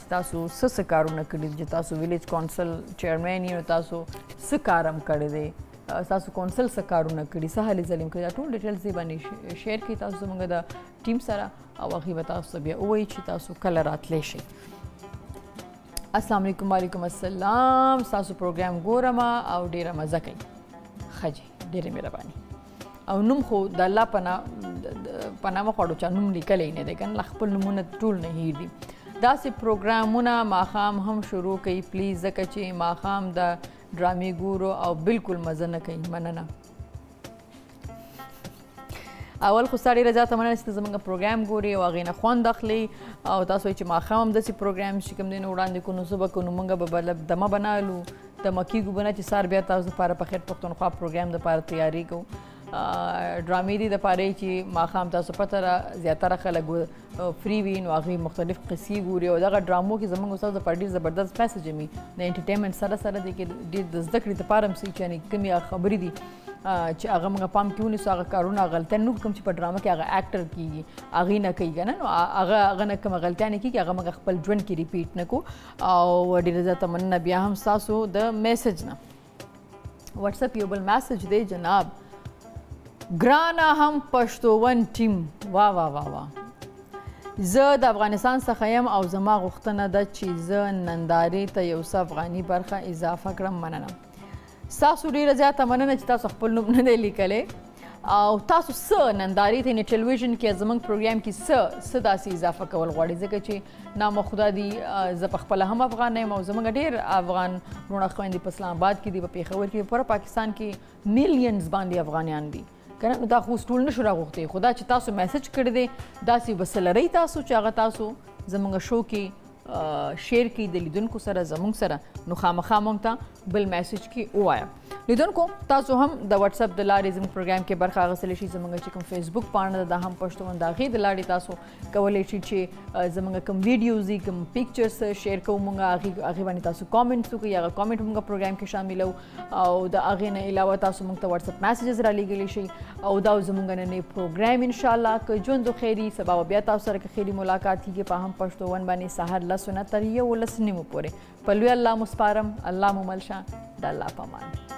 چې تاسو څه څه کارونه کړي چې تاسو ویلیج کونسل چیرمن یې تاسو څه کارم کړی دی تاسو کونسل سره کارونه کړی سهالي زلیم کړی ټول ډیټیلز یې باندې شیر کړئ تاسو زموږ د ټیم سره او هغه به تاسو بیا وایي چې تاسو کله راتلی شئ السلام علیکم وعلیکم السلام تاسو پروګرام ګورم او ډیره مزه کوي خجه ډیره مهرباني او نوم خو د الله پنامه خوړو چا نوم لیکلی نه دی کنه خپل نومونه ټول نه هیر دي داسې پروګرامونه ماښام هم شروع کوي پلیز ځکه چې ماښام د ډرامې ګورو او بالکل مزه نه کوي مننه اول خو ستا ډېره زیاته مننه چې ته زموږ پروګرام ګورې او هغې نه خوند اخلي او تاسو وایي چې ماښام هم داسې پروګرام چې کوم دی نو وړاندې کړو نو صبح کړو نو موږ به بلب دمه بنالو دمه کېږو به نه چې سهار بیا تاسو دپاره پخیر پښتونخوا پروګرام دپاره تیاری کوو ډرامې دي دپاره چې ماښام تاسو پته زیاتره خلک فري وي نو هغوی مختلف قصې ګوري او دغه ډرامو کې زموږ استاد دپاره ډېر زبردست میسج هم وي د انټرټینمنټ سره سره دې کې ډېر د زده کړې دپاره هم چې یعنې کومې خبرې دي چې هغه موږ پام کې ونیسو هغه کارونه غلطیان نه کوم چې په ډرامه کې هغه اکټر کېږي هغې نه کوي که نه نو هغه نه کومه غلطیانې کېږي هغه موږ خپل ژوند کې ریپیټ نه کړو او ډېره زیاته مننه بیا هم ستاسو د میسج نه واټسپ یو بل میسج دی جناب ګرانه هم پښتون ټیم وا وا وا وا زه د افغانستان څخه یم او زما غوښتنه ده چې زه نندارې ته یو څه افغاني برخه اضافه کړم مننه ستاسو ډېره زیاته مننه چې تاسو خپل نوم نه دی لیکلی او تاسو څه نندارې ته یعنې ټلویزیون کې زموږ پروګرام کې څه داسې اضافه کول غواړئ ځکه چې نامه خدا دي زه پخپله هم افغانه یم او زموږ ډېر افغان وروڼه خویندې په اسلام آباد کې دي په پېښور کې پوره پاکستان کې میلیونز باندې افغانیان دي کنه دا خو ټول نشو راغوښتې خو دا چې تاسو میسج کړی دی داسې وسه لرئ تاسو چې هغه تاسو زموږ شو کې شیر کړي د لیدونکو سره زموږ سره نو خامخا موږ ته بل میسج کې ووایه لیدونکو تاسو هم د واټساپ د لارې زموږ پروګرام کې برخه اخیستلی شئ زموږ چې کوم فیسبوک پاڼه ده دا هم پښتون د هغې د لارې تاسو کولی شئ چې زموږ کوم ویډیوز وي کوم پکچرس شیر کوو موږ هغې باندې تاسو کامنټس وکړئ هغه کامنټ موږ پروګرام کې شاملو او د هغې نه علاوه تاسو موږ ته واټساپ میسجز رالیږلی شئ او دا زموږ نننی پروګرام انشاءالله که ژوند خیري سبا به بیا تاسو سره که خیري ملاقات کېږي په هم پښتون باندې سهار لسو نه تر 11:30 پورې په لوی الله مو سپارم الله مو مل شه د الله په امان